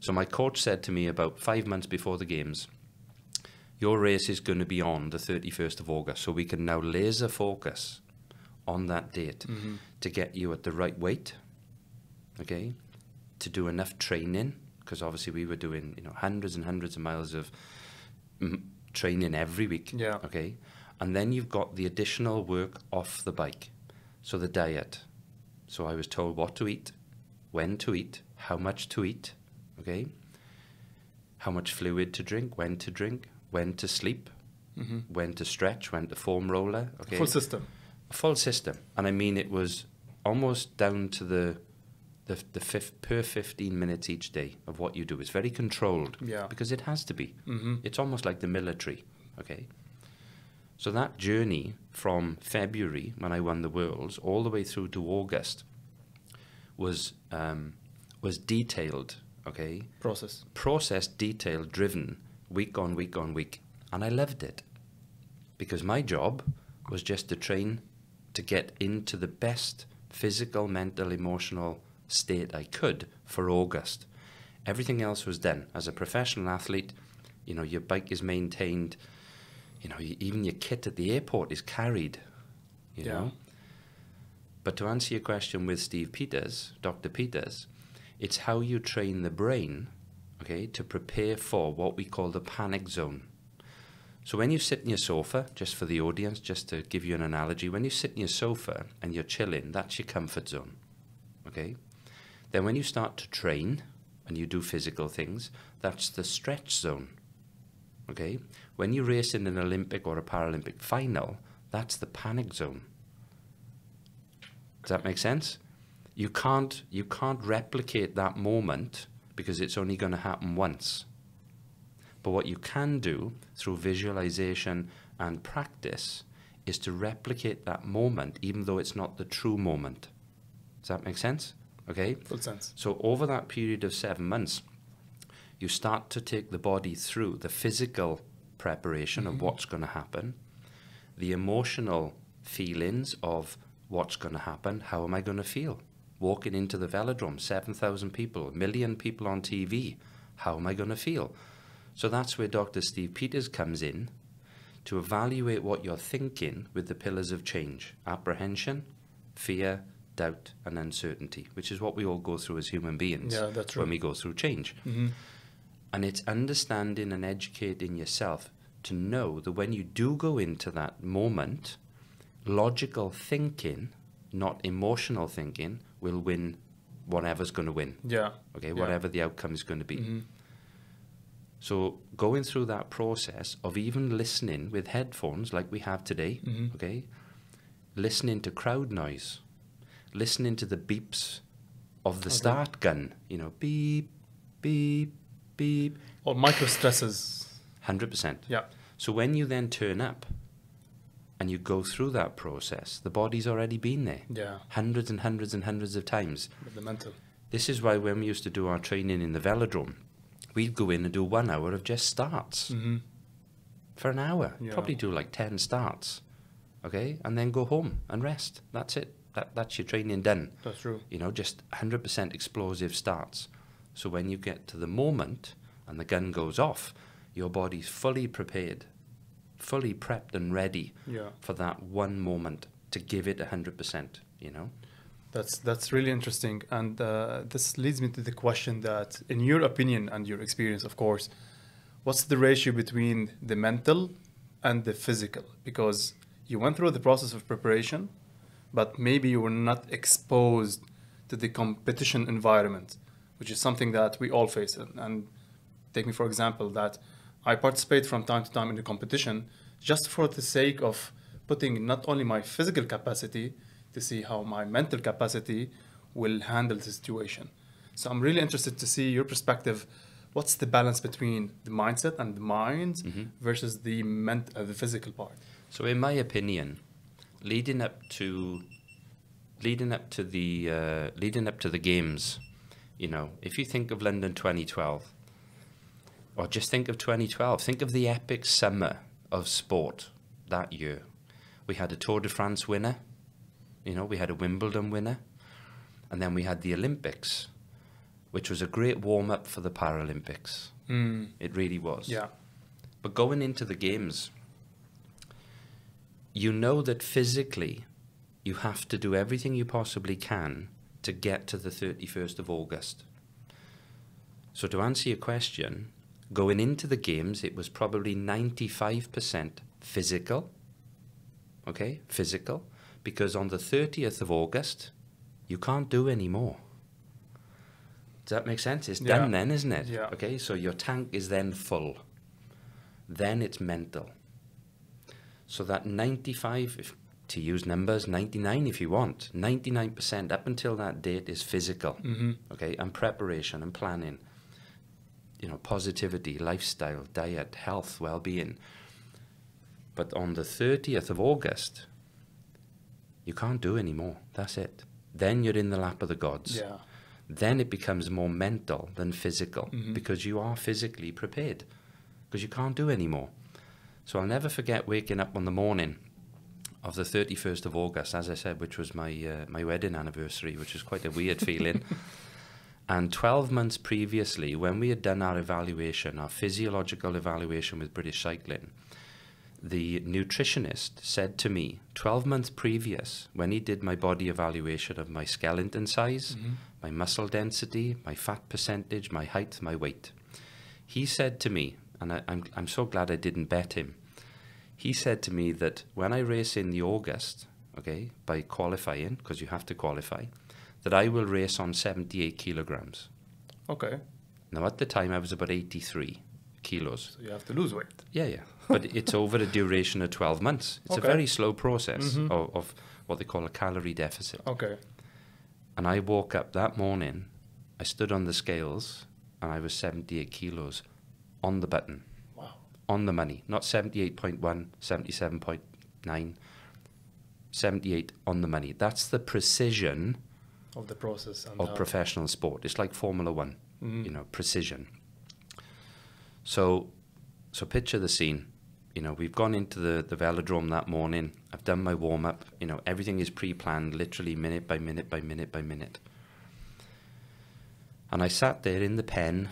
So my coach said to me about 5 months before the games, your race is going to be on the 31st of August, so we can now laser focus on that date mm-hmm. to get you at the right weight, okay, to do enough training, because obviously we were doing, you know, hundreds and hundreds of miles of training every week, yeah. okay, and then you've got the additional work off the bike, so the diet. So I was told what to eat, when to eat, how much to eat, okay, how much fluid to drink, when to sleep, mm-hmm. when to stretch, when to foam roller. Okay? Full system. Full system. And I mean, it was almost down to the per 15 minutes each day of what you do. It's very controlled yeah. because it has to be. Mm-hmm. It's almost like the military. Okay. So that journey from February, when I won the Worlds, all the way through to August was detailed. Okay. Process, detail, driven. Week on week on week, and I loved it, because my job was just to train to get into the best physical, mental, emotional state I could for August. Everything else was done. As a professional athlete, you know, your bike is maintained, you know, even your kit at the airport is carried, you yeah. know. But to answer your question with Steve Peters, Dr. Peters, it's how you train the brain, okay, to prepare for what we call the panic zone. So when you sit in your sofa, just for the audience, just to give you an analogy, when you sit in your sofa and you're chilling, that's your comfort zone, okay? Then when you start to train and you do physical things, that's the stretch zone, okay? When you race in an Olympic or a Paralympic final, that's the panic zone. Does that make sense? You can't replicate that moment because it's only going to happen once. But what you can do through visualization and practice is to replicate that moment, even though it's not the true moment. Does that make sense? Okay? Full sense. So over that period of 7 months, you start to take the body through the physical preparation of what's going to happen, the emotional feelings of what's going to happen, how am I going to feel? Walking into the velodrome, 7,000 people, 1 million people on TV, how am I going to feel? So that's where Dr. Steve Peters comes in to evaluate what you're thinking with the pillars of change, apprehension, fear, doubt, and uncertainty, which is what we all go through as human beings when we go through change. And it's understanding and educating yourself to know that when you do go into that moment, logical thinking, not emotional thinking, will win whatever's going to win. Whatever the outcome is going to be. So going through that process of even listening with headphones like we have today, listening to crowd noise, listening to the beeps of the start gun, you know, beep, beep, beep. Or micro stresses. 100%. Yeah. So when you then turn up and you go through that process, the body's already been there. Yeah. Hundreds and hundreds and hundreds of times. With the mental. This is why when we used to do our training in the velodrome, we'd go in and do 1 hour of just starts for an hour. Yeah. Probably do like 10 starts, okay? And then go home and rest. That's it. That's your training done. That's true. You know, just 100% explosive starts. So when you get to the moment and the gun goes off, your body's fully prepared, fully prepped and ready for that one moment to give it 100%, you know? That's really interesting, and this leads me to the question that, in your opinion and your experience, of course, what's the ratio between the mental and the physical? Because you went through the process of preparation, but maybe you were not exposed to the competition environment, which is something that we all face. And take me for example, that I participate from time to time in the competition just for the sake of putting not only my physical capacity, to see how my mental capacity will handle the situation. So I'm really interested to see your perspective. What's the balance between the mindset and the mind versus the physical part? So in my opinion, leading up to the games, you know, if you think of London 2012, or just think of 2012, think of the epic summer of sport that year. We had a Tour de France winner. You know, we had a Wimbledon winner, and then we had the Olympics, which was a great warm-up for the Paralympics. It really was. Yeah. But going into the games, you know that physically you have to do everything you possibly can to get to the 31st of August. So to answer your question, going into the games, it was probably 95% physical, okay, physical. Because on the 30th of August, you can't do any more. Does that make sense? It's done then, isn't it? Yeah. Okay, so your tank is then full. Then it's mental. So that 95, if, to use numbers, 99 if you want, 99% up until that date is physical, okay, and preparation and planning, you know, positivity, lifestyle, diet, health, well-being. But on the 30th of August, you can't do any more. That's it. Then you're in the lap of the gods. Yeah. Then it becomes more mental than physical because you are physically prepared because you can't do any more. So I'll never forget waking up on the morning of the 31st of August, as I said, which was my my wedding anniversary, which was quite a weird feeling. And 12 months previously, when we had done our evaluation, our physiological evaluation with British Cycling, the nutritionist said to me 12 months previous, when he did my body evaluation of my skeleton size, my muscle density, my fat percentage, my height, my weight, he said to me, and I'm so glad I didn't bet him, he said to me that when I race in the August, okay, by qualifying, because you have to qualify, that I will race on 78 kilograms. Okay. Now at the time I was about 83 kilos. So you have to lose weight. Yeah, yeah. But it's over a duration of 12 months. It's a very slow process of what they call a calorie deficit. Okay. And I woke up that morning, I stood on the scales, and I was 78 kilos on the button. Wow. On the money. Not 78.1, 77.9, 78 on the money. That's the precision of the process and of professional sport. It's like Formula One, you know, precision. So picture the scene. You know, we've gone into the velodrome that morning. I've done my warm-up. You know, everything is pre-planned, literally minute by minute by minute by minute. And I sat there in the pen.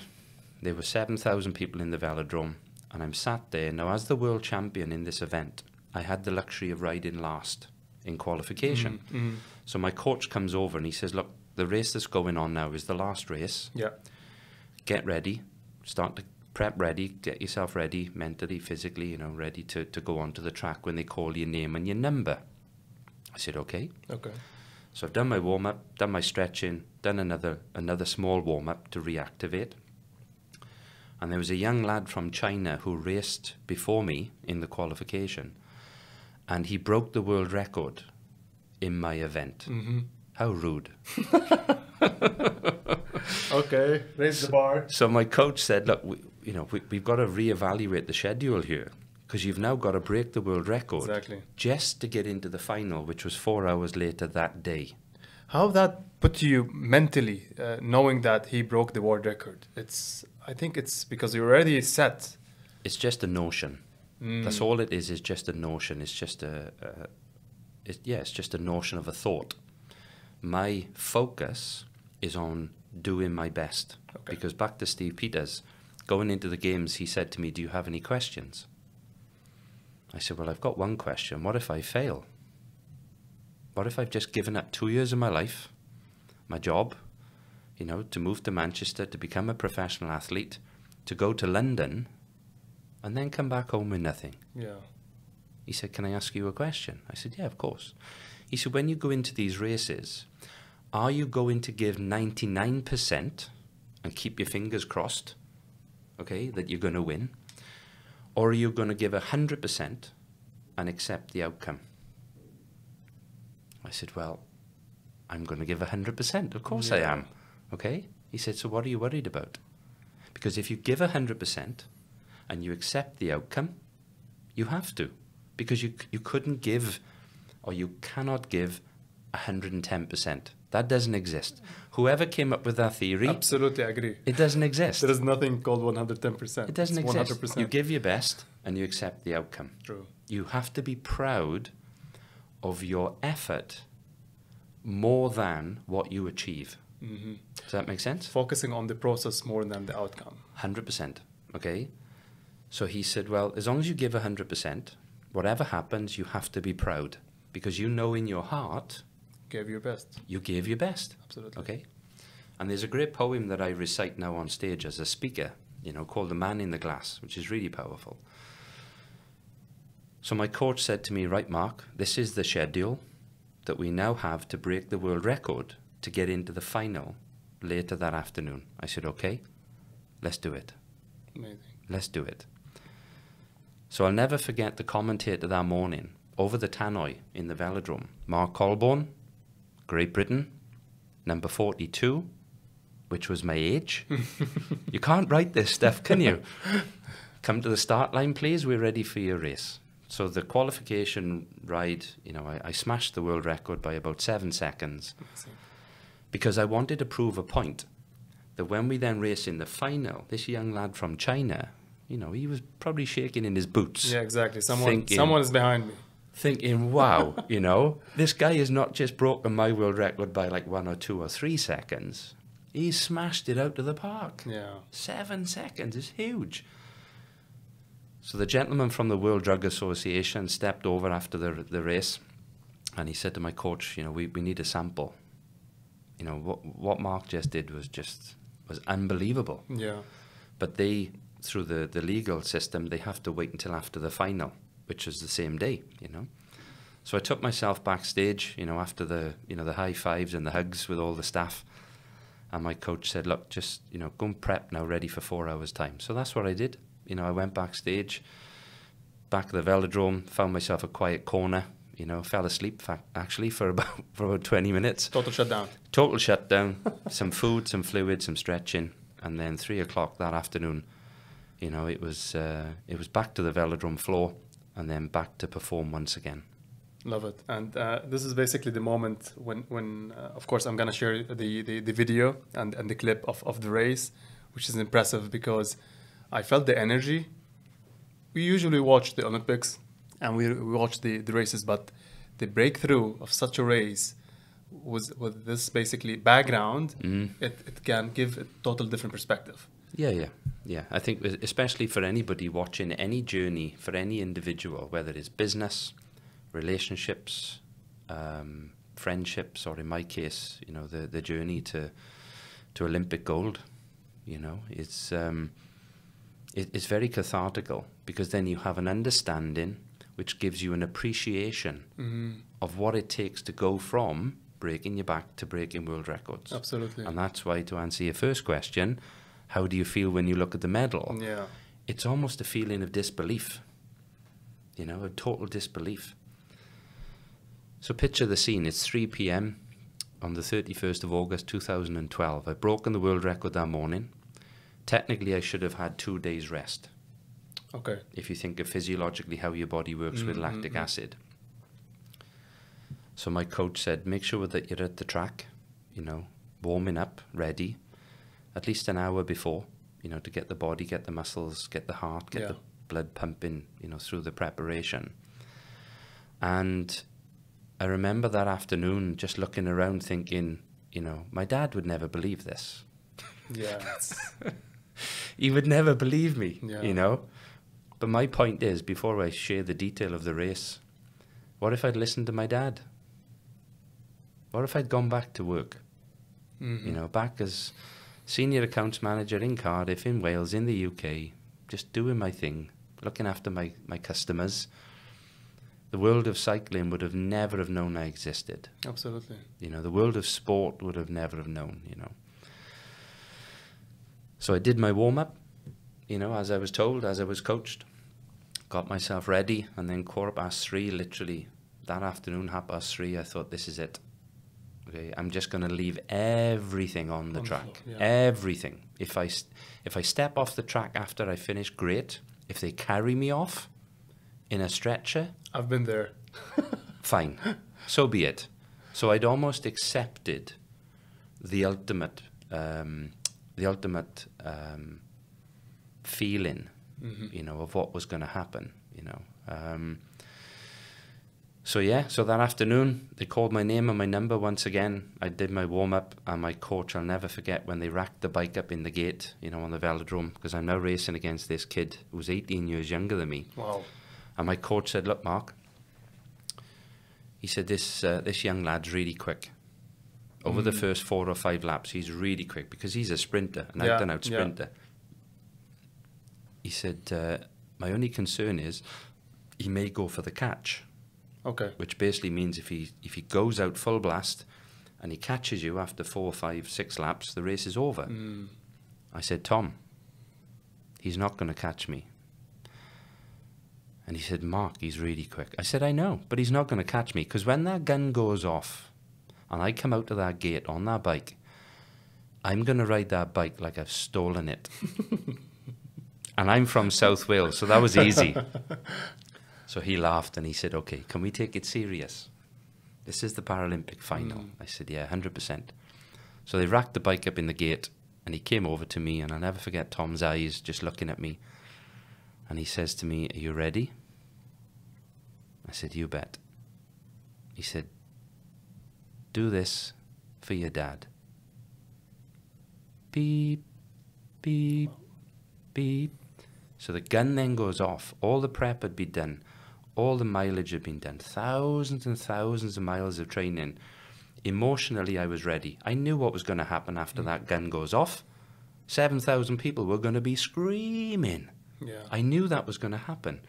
There were 7,000 people in the velodrome, and I'm sat there. Now, as the world champion in this event, I had the luxury of riding last in qualification. So my coach comes over and he says, look, the race that's going on now is the last race. Yeah. Get ready. Start to prep ready. Get yourself ready mentally, physically, you know, ready to go onto the track when they call your name and your number. I said, okay. Okay. So I've done my warm-up, done my stretching, done another small warm-up to reactivate. And there was a young lad from China who raced before me in the qualification. And he broke the world record in my event. How rude. Okay, raise the bar. So my coach said, look, we've got to reevaluate the schedule here, because you've now got to break the world record just to get into the final, which was 4 hours later that day. How that put you mentally, knowing that he broke the world record? I think it's because you're already set. It's just a notion. That's all it is just a notion. It's just it's just a notion of a thought. My focus is on doing my best. Because back to Steve Peters, going into the games, he said to me, do you have any questions? I said, well, I've got one question. What if I fail? What if I've just given up 2 years of my life, my job, you know, to move to Manchester, to become a professional athlete, to go to London, and then come back home with nothing? Yeah. He said, can I ask you a question? I said, yeah, of course. He said, when you go into these races, are you going to give 99% and keep your fingers crossed, okay, that you're going to win? Or are you going to give 100% and accept the outcome? I said, well, I'm going to give 100%. Of course I am. Okay? He said, so what are you worried about? Because if you give 100% and you accept the outcome, you have to. Because you couldn't give, or you cannot give 110%. That doesn't exist. Whoever came up with that theory... Absolutely agree. It doesn't exist. There is nothing called 110%. It doesn't exist. 100%. You give your best and you accept the outcome. True. You have to be proud of your effort more than what you achieve. Does that make sense? Focusing on the process more than the outcome. 100%. Okay. So he said, well, as long as you give 100%, whatever happens, you have to be proud, because you know in your heart... Gave your best. You gave your best. Absolutely. Okay. And there's a great poem that I recite now on stage as a speaker, you know, called The Man in the Glass, which is really powerful. So my coach said to me, right, Mark, this is the schedule that we now have to break the world record to get into the final later that afternoon. I said, okay, let's do it. Amazing. Let's do it. So I'll never forget the commentator that morning over the tannoy in the velodrome. Mark Colbourne, Great Britain, number 42, which was my age. You can't write this stuff, can you? Come to the start line, please. We're ready for your race. So the qualification ride, you know, I smashed the world record by about 7 seconds because I wanted to prove a point that when we then race in the final, this young lad from China, you know, he was probably shaking in his boots. Yeah, exactly. Someone is behind me. Thinking, wow, you know, this guy has not just broken my world record by like 1 or 2 or 3 seconds. He smashed it out of the park. Yeah. 7 seconds is huge. So the gentleman from the World Drug Association stepped over after the race, and he said to my coach, you know, we need a sample. You know, what Mark just did was unbelievable. Yeah. But they, through the legal system, they have to wait until after the final, which was the same day, you know. So I took myself backstage, you know, after the high fives and the hugs with all the staff, and my coach said, look, just, you know, go and prep now, ready for 4 hours time. So that's what I did. You know, I went backstage, back of the velodrome, found myself a quiet corner, you know, fell asleep actually for about 20 minutes. Total shutdown. Total shutdown. Some food, some fluid, some stretching, and then 3 o'clock that afternoon, you know, it was back to the velodrome floor, and then back to perform once again. Love it. And this is basically the moment when of course, I'm going to share the video and the clip of the race, which is impressive because I felt the energy. We usually watch the Olympics and we watch the races, but the breakthrough of such a race was with this basically background, it can give a total different perspective. Yeah. I think especially for anybody watching any journey, for any individual, whether it's business, relationships, friendships, or in my case, you know, the journey to Olympic gold, you know, it's very cathartical, because then you have an understanding which gives you an appreciation of what it takes to go from breaking your back to breaking world records. Absolutely. And that's why, to answer your first question, how do you feel when you look at the medal? Yeah. It's almost a feeling of disbelief, you know, a total disbelief. So picture the scene. It's 3 p.m. on the 31st of August 2012. I've broken the world record that morning. Technically, I should have had 2 days rest. Okay. If you think of physiologically how your body works with lactic acid. So my coach said, make sure that you're at the track, you know, warming up, ready, at least an hour before, you know, to get the body, get the muscles, get the heart, get the blood pumping, you know, through the preparation. And I remember that afternoon just looking around thinking, you know, my dad would never believe this. Yeah. He would never believe me, you know. But my point is, before I share the detail of the race, what if I'd listened to my dad? What if I'd gone back to work? You know, back as senior accounts manager in Cardiff, in Wales, in the UK, just doing my thing, looking after my customers. The world of cycling would have never have known I existed. Absolutely. You know, the world of sport would have never have known, you know. So I did my warm-up, you know, as I was told, as I was coached, got myself ready, and then 3:15, literally that afternoon, 3:30, I thought, this is it. Okay, I'm just going to leave everything on the track, everything. If I step off the track after I finish, great. If they carry me off in a stretcher, I've been there. Fine, so be it. So I'd almost accepted the ultimate feeling, you know, of what was going to happen, you know. So that afternoon, they called my name and my number once again. I did my warm-up, and my coach, I'll never forget, when they racked the bike up in the gate, you know, on the velodrome, because I'm now racing against this kid who's 18 years younger than me. Wow. And my coach said, look, Mark, he said, this young lad's really quick. Over the first 4 or 5 laps, he's really quick, because he's a sprinter, an out-and-out sprinter. He said, my only concern is he may go for the catch. Okay. Which basically means if he goes out full blast and he catches you after 4, 5, 6 laps, the race is over. I said, Tom, he's not going to catch me. And he said, Mark, he's really quick. I said, I know, but he's not going to catch me, because when that gun goes off, and I come out of that gate on that bike, I'm going to ride that bike like I've stolen it. And I'm from South Wales, so that was easy. So he laughed and he said, okay, can we take it serious? This is the Paralympic final. I said, yeah, 100%. So they racked the bike up in the gate, and he came over to me, and I'll never forget Tom's eyes just looking at me. And he says to me, are you ready? I said, you bet. He said, do this for your dad. Beep, beep, beep. So the gun then goes off. All the prep had been done. All the mileage had been done. Thousands and thousands of miles of training. Emotionally, I was ready. I knew what was going to happen after that gun goes off. 7,000 people were going to be screaming. Yeah. I knew that was going to happen.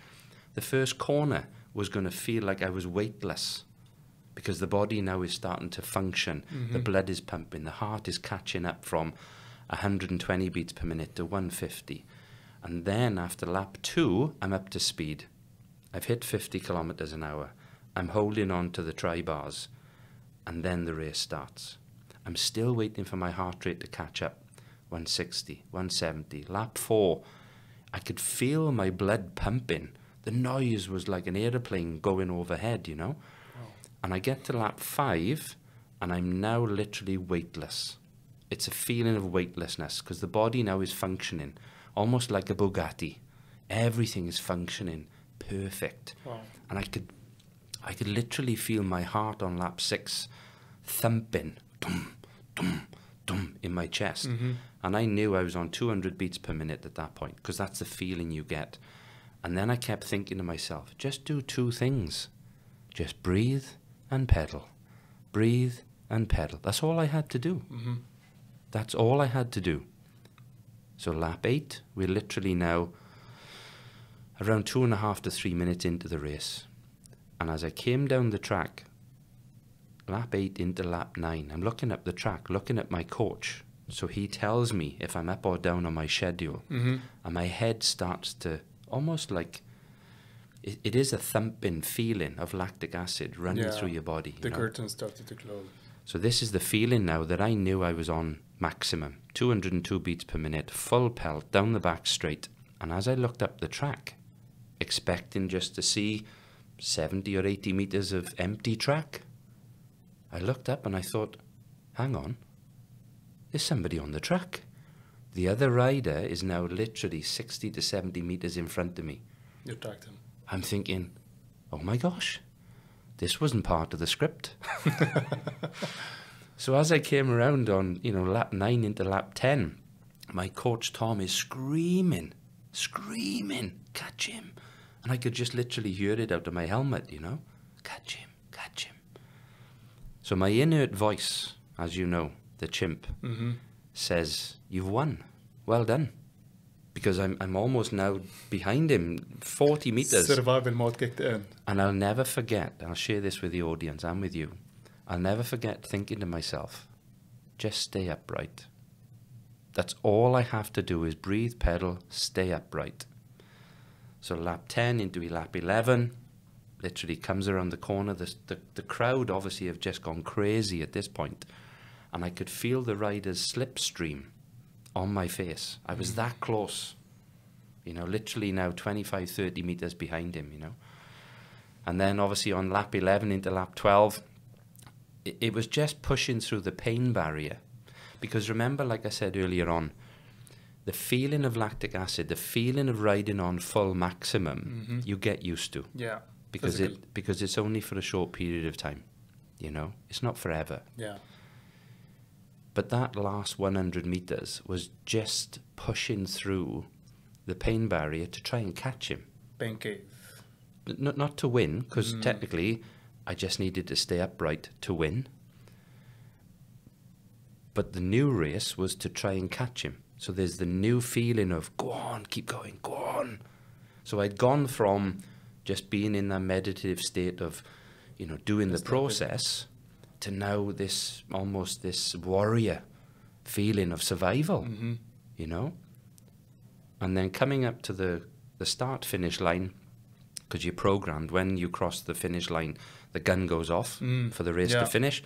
The first corner was going to feel like I was weightless, because the body now is starting to function. The blood is pumping, the heart is catching up from 120 beats per minute to 150. And then after lap 2, I'm up to speed. I've hit 50 kilometers an hour. I'm holding on to the tri bars, and then the race starts. I'm still waiting for my heart rate to catch up. 160, 170, lap 4. I could feel my blood pumping. The noise was like an aeroplane going overhead, you know. Oh. And I get to lap 5, and I'm now literally weightless. It's a feeling of weightlessness, because the body now is functioning, almost like a Bugatti. Everything is functioning perfect. Wow. And I could literally feel my heart on lap 6 thumping, dum, dum, dum, in my chest. Mm-hmm. And I knew I was on 200 beats per minute at that point, because that's the feeling you get. And then I kept thinking to myself, just do two things. Just breathe and pedal. Breathe and pedal. That's all I had to do. Mm-hmm. That's all I had to do. So lap 8, we're literally now around 2.5 to 3 minutes into the race. And as I came down the track, lap 8 into lap 9, I'm looking up the track, looking at my coach. So he tells me if I'm up or down on my schedule. Mm-hmm. And my head starts to almost like, it is a thumping feeling of lactic acid running through your body. The curtain started to close. So this is the feeling now that I knew I was on maximum, 202 beats per minute, full pelt, down the back straight. And as I looked up the track, expecting just to see 70 or 80 meters of empty track, I looked up and I thought, hang on, there's somebody on the track. The other rider is now literally 60 to 70 meters in front of me. You tracked him. I'm thinking, oh my gosh, this wasn't part of the script. So as I came around on, you know, lap 9 into lap 10, my coach Tom is screaming, screaming, catch him. And I could just literally hear it out of my helmet, you know, catch him, catch him. So my inert voice, as you know, the chimp, mm-hmm. says, you've won, well done. Because I'm almost now behind him, 40 meters. Survival mode kicked in. And I'll never forget, I'll share this with the audience and with you, I'll never forget thinking to myself, just stay upright. That's all I have to do is breathe, pedal, stay upright. So lap 10 into lap 11, literally comes around the corner. The crowd obviously have just gone crazy at this point. And I could feel the rider's slipstream on my face. I was that close, you know, literally now 25, 30 meters behind him, you know. And then obviously on lap 11 into lap 12, it was just pushing through the pain barrier. Because remember, like I said earlier on, the feeling of lactic acid, the feeling of riding on full maximum, mm-hmm. you get used to. Yeah. Because it's only for a short period of time, you know? It's not forever. Yeah. But that last 100 meters was just pushing through the pain barrier to try and catch him. Pain cave. Not to win, because technically I just needed to stay upright to win. But the new race was to try and catch him. So there's the new feeling of, go on, keep going, go on. So I'd gone from just being in that meditative state of, you know, doing the process to now this, almost this warrior feeling of survival, mm-hmm. you know? And then coming up to the start-finish line, because you're programmed, when you cross the finish line, the gun goes off for the race to finish,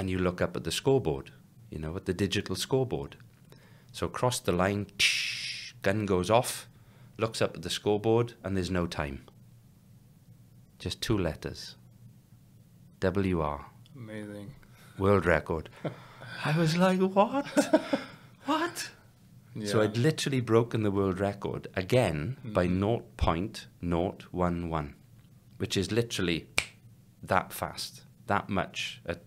and you look up at the scoreboard, you know, at the digital scoreboard. So cross the line, tsh, gun goes off, looks up at the scoreboard, and there's no time. Just 2 letters. WR. Amazing. World record. I was like, what? What? Yeah. So I'd literally broken the world record again by 0.011, which is literally that fast, that much at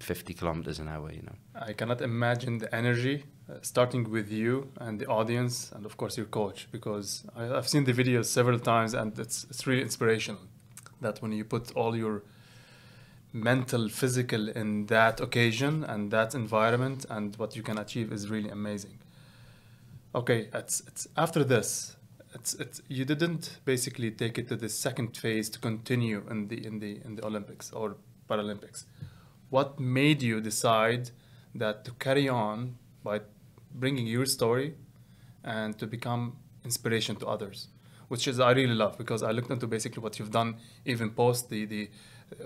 50 kilometers an hour, you know. I cannot imagine the energy. Starting with you and the audience and of course your coach, because I've seen the videos several times and it's really inspirational that when you put all your mental, physical in that occasion and that environment, and what you can achieve is really amazing. Okay, it's after this, you didn't basically take it to the second phase to continue in the Olympics or Paralympics. What made you decide that to carry on by bringing your story and to become inspiration to others? which is I really love, because I looked into basically what you've done even post the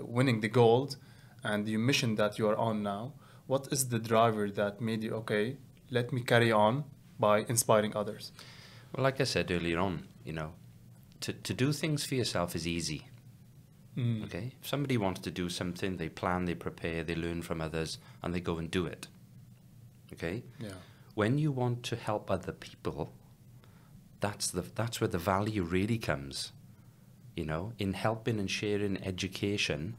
winning the gold and the mission that you are on now. What is the driver that made you, okay, let me carry on by inspiring others? Well, like I said earlier on, you know, to do things for yourself is easy. Mm. Okay, if somebody wants to do something, they plan, they prepare, they learn from others, and they go and do it. Okay. Yeah. When you want to help other people, that's where the value really comes, you know, in helping and sharing education,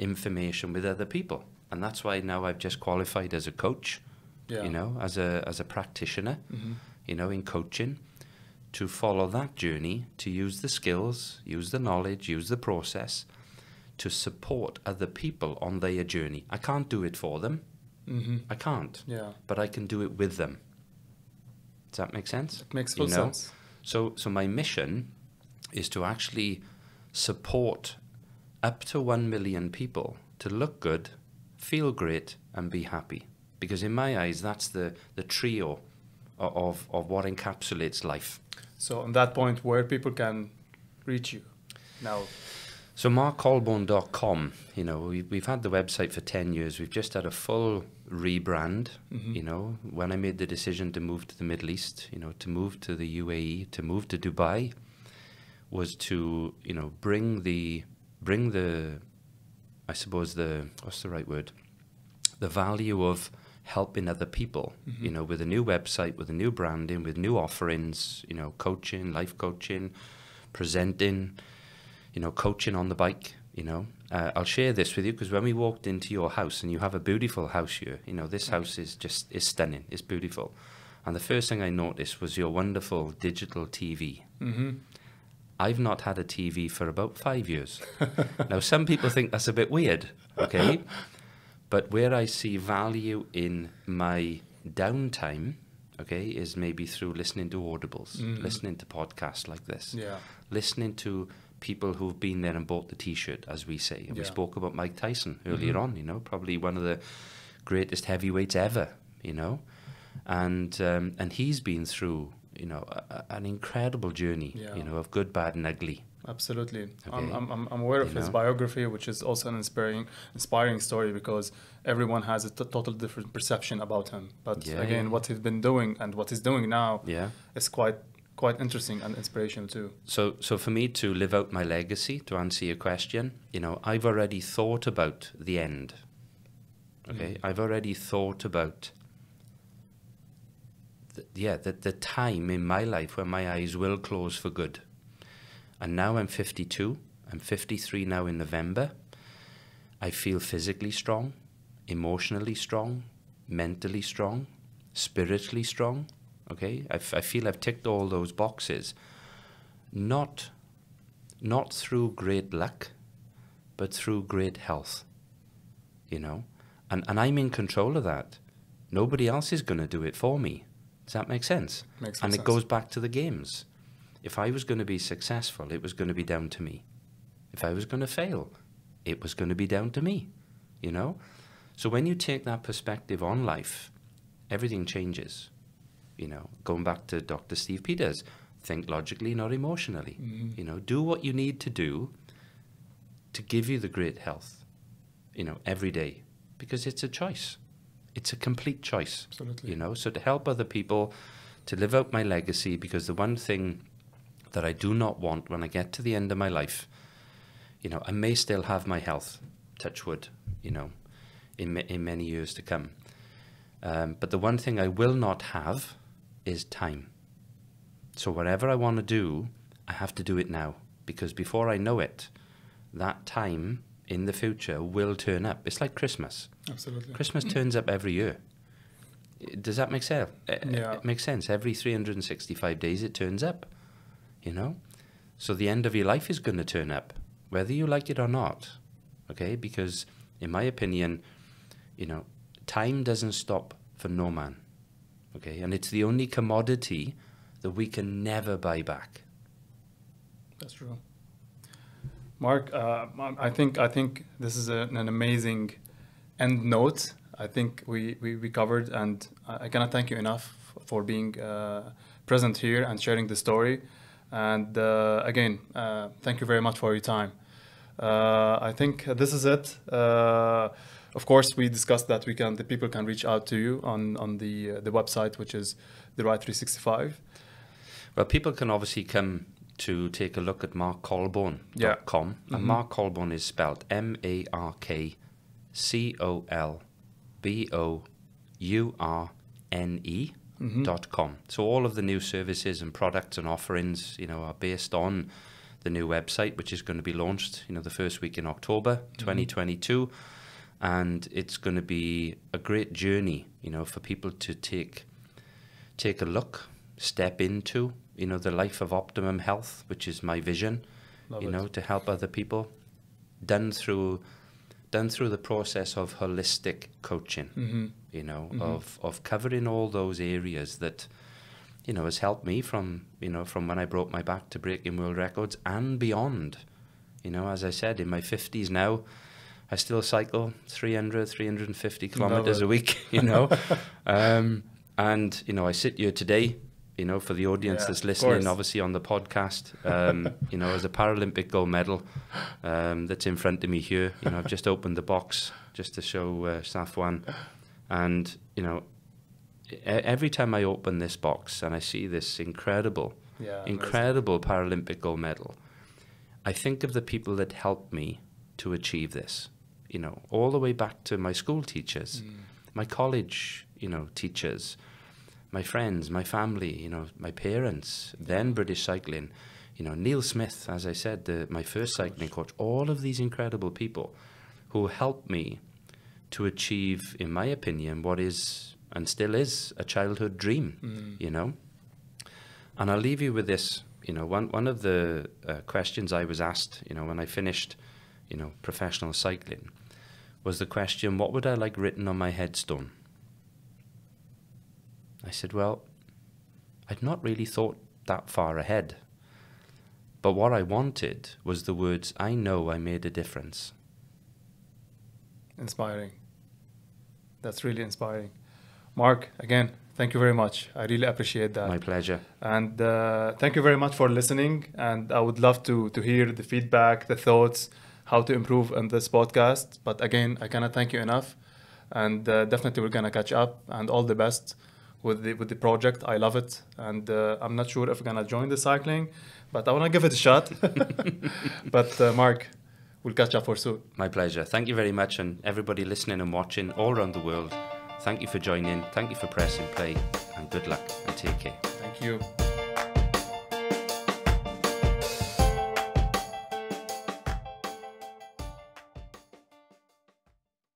information with other people. And that's why now I've just qualified as a coach, yeah, you know, as a practitioner, mm-hmm, you know, in coaching, to follow that journey, to use the skills, use the knowledge, use the process to support other people on their journey. I can't do it for them. Mm-hmm. I can't, yeah, but I can do it with them. Does that make sense? It makes full sense. So my mission is to actually support up to 1 million people to look good, feel great, and be happy. Because in my eyes, that's the trio of what encapsulates life. So on that point, where people can reach you now? So markcolbourne.com, you know, we've had the website for 10 years. We've just had a full rebrand, mm-hmm, you know. When I made the decision to move to the Middle East, you know, to move to the UAE, to move to Dubai, was to, you know, bring the, I suppose the, what's the right word? The value of helping other people, mm-hmm, you know, with a new website, with a new branding, with new offerings, you know, coaching, life coaching, presenting, you know, coaching on the bike, you know. I'll share this with you, because when we walked into your house, and you have a beautiful house here, you know, this house is just, is stunning, it's beautiful. And the first thing I noticed was your wonderful digital TV. Mm-hmm. I've not had a TV for about 5 years. Now, some people think that's a bit weird, okay? But where I see value in my downtime, okay, is maybe through listening to audibles, mm-hmm, listening to podcasts like this, yeah, listening to people who've been there and bought the t-shirt, as we say. And yeah, we spoke about Mike Tyson earlier, mm-hmm, on, you know, probably one of the greatest heavyweights ever, you know, and he's been through, you know, an incredible journey, yeah, you know, of good, bad and ugly. Absolutely. Okay. I'm aware of his biography, which is also an inspiring story, because everyone has a total different perception about him. But yeah, again, what he's been doing and what he's doing now, yeah, is quite interesting and inspirational too. So for me to live out my legacy, to answer your question, you know, I've already thought about the end. Okay, mm, I've already thought about the time in my life when my eyes will close for good. And now I'm 52, I'm 53 now in November. I feel physically strong, emotionally strong, mentally strong, spiritually strong. Okay, I feel I've ticked all those boxes, not through great luck, but through great health, you know, and I'm in control of that. Nobody else is going to do it for me. Does that make sense? Makes and sense. It goes back to the games. If I was going to be successful, it was going to be down to me. If I was going to fail, it was going to be down to me, you know. So when you take that perspective on life, everything changes. You know, going back to Dr. Steve Peters, think logically, not emotionally. Mm-hmm. You know, do what you need to do to give you the great health, you know, every day, because it's a choice. It's a complete choice. Absolutely. You know, so to help other people, to live out my legacy, because the one thing that I do not want when I get to the end of my life, you know, I may still have my health, touch wood, you know, in many years to come. But the one thing I will not have is time. So whatever I want to do, I have to do it now, because before I know it, that time in the future will turn up. It's like Christmas. Absolutely. Christmas turns up every year. Does that make sense? Yeah. It makes sense. Every 365 days it turns up, you know? So the end of your life is going to turn up, whether you like it or not, okay? Because in my opinion, you know, time doesn't stop for no man, okay? And it's the only commodity that we can never buy back. That's true. Mark, I think this is an amazing end note. I think we covered, and I cannot thank you enough for being present here and sharing the story. And again, thank you very much for your time. I think this is it. Of course, we discussed that we can, the people can reach out to you on the website, which is the RISE 365. Well, people can obviously come to take a look at markcolbourne.com. Yeah. And Mark Colbourne is spelled M-A-R-K-C-O-L-B-O-U-R-N-E. .com. So all of the new services and products and offerings, you know, are based on the new website, which is going to be launched, you know, the first week in October 2022, and it's going to be a great journey, you know, for people to take a look, step into, you know, the life of optimum health, which is my vision. Love you it. Know, to help other people, done through the process of holistic coaching, you know, of covering all those areas that, you know, has helped me from, you know, from when I broke my back to breaking world records and beyond. You know, as I said, in my 50s now, I still cycle 300, 350 kilometers a week, you know. And, you know, I sit here today, you know, for the audience that's listening, obviously on the podcast, you know, as a Paralympic gold medal that's in front of me here. You know, I've just opened the box just to show Safwan. And, you know, every time I open this box and I see this incredible, incredible Paralympic gold medal, I think of the people that helped me to achieve this, you know, all the way back to my school teachers, my college, you know, teachers, my friends, my family, you know, my parents, then British Cycling, you know, Neil Smith, as I said, my first cycling coach, all of these incredible people who helped me to achieve, in my opinion, what is and still is a childhood dream, you know. And I'll leave you with this, you know, one of the questions I was asked, you know, when I finished, you know, professional cycling was the question, what would I like written on my headstone? I said, well, I'd not really thought that far ahead. But what I wanted was the words, I know I made a difference. Inspiring. That's really inspiring. Mark, again, thank you very much. I really appreciate that. My pleasure. And thank you very much for listening. And I would love to hear the feedback, the thoughts, how to improve on this podcast. But again, I cannot thank you enough. And definitely we're going to catch up, and all the best with the project. I love it, and I'm not sure if I'm gonna join the cycling, but I wanna give it a shot. But Mark, we'll catch up for soon. My pleasure. Thank you very much, and everybody listening and watching all around the world, thank you for joining, thank you for pressing play, and good luck and take care. Thank you.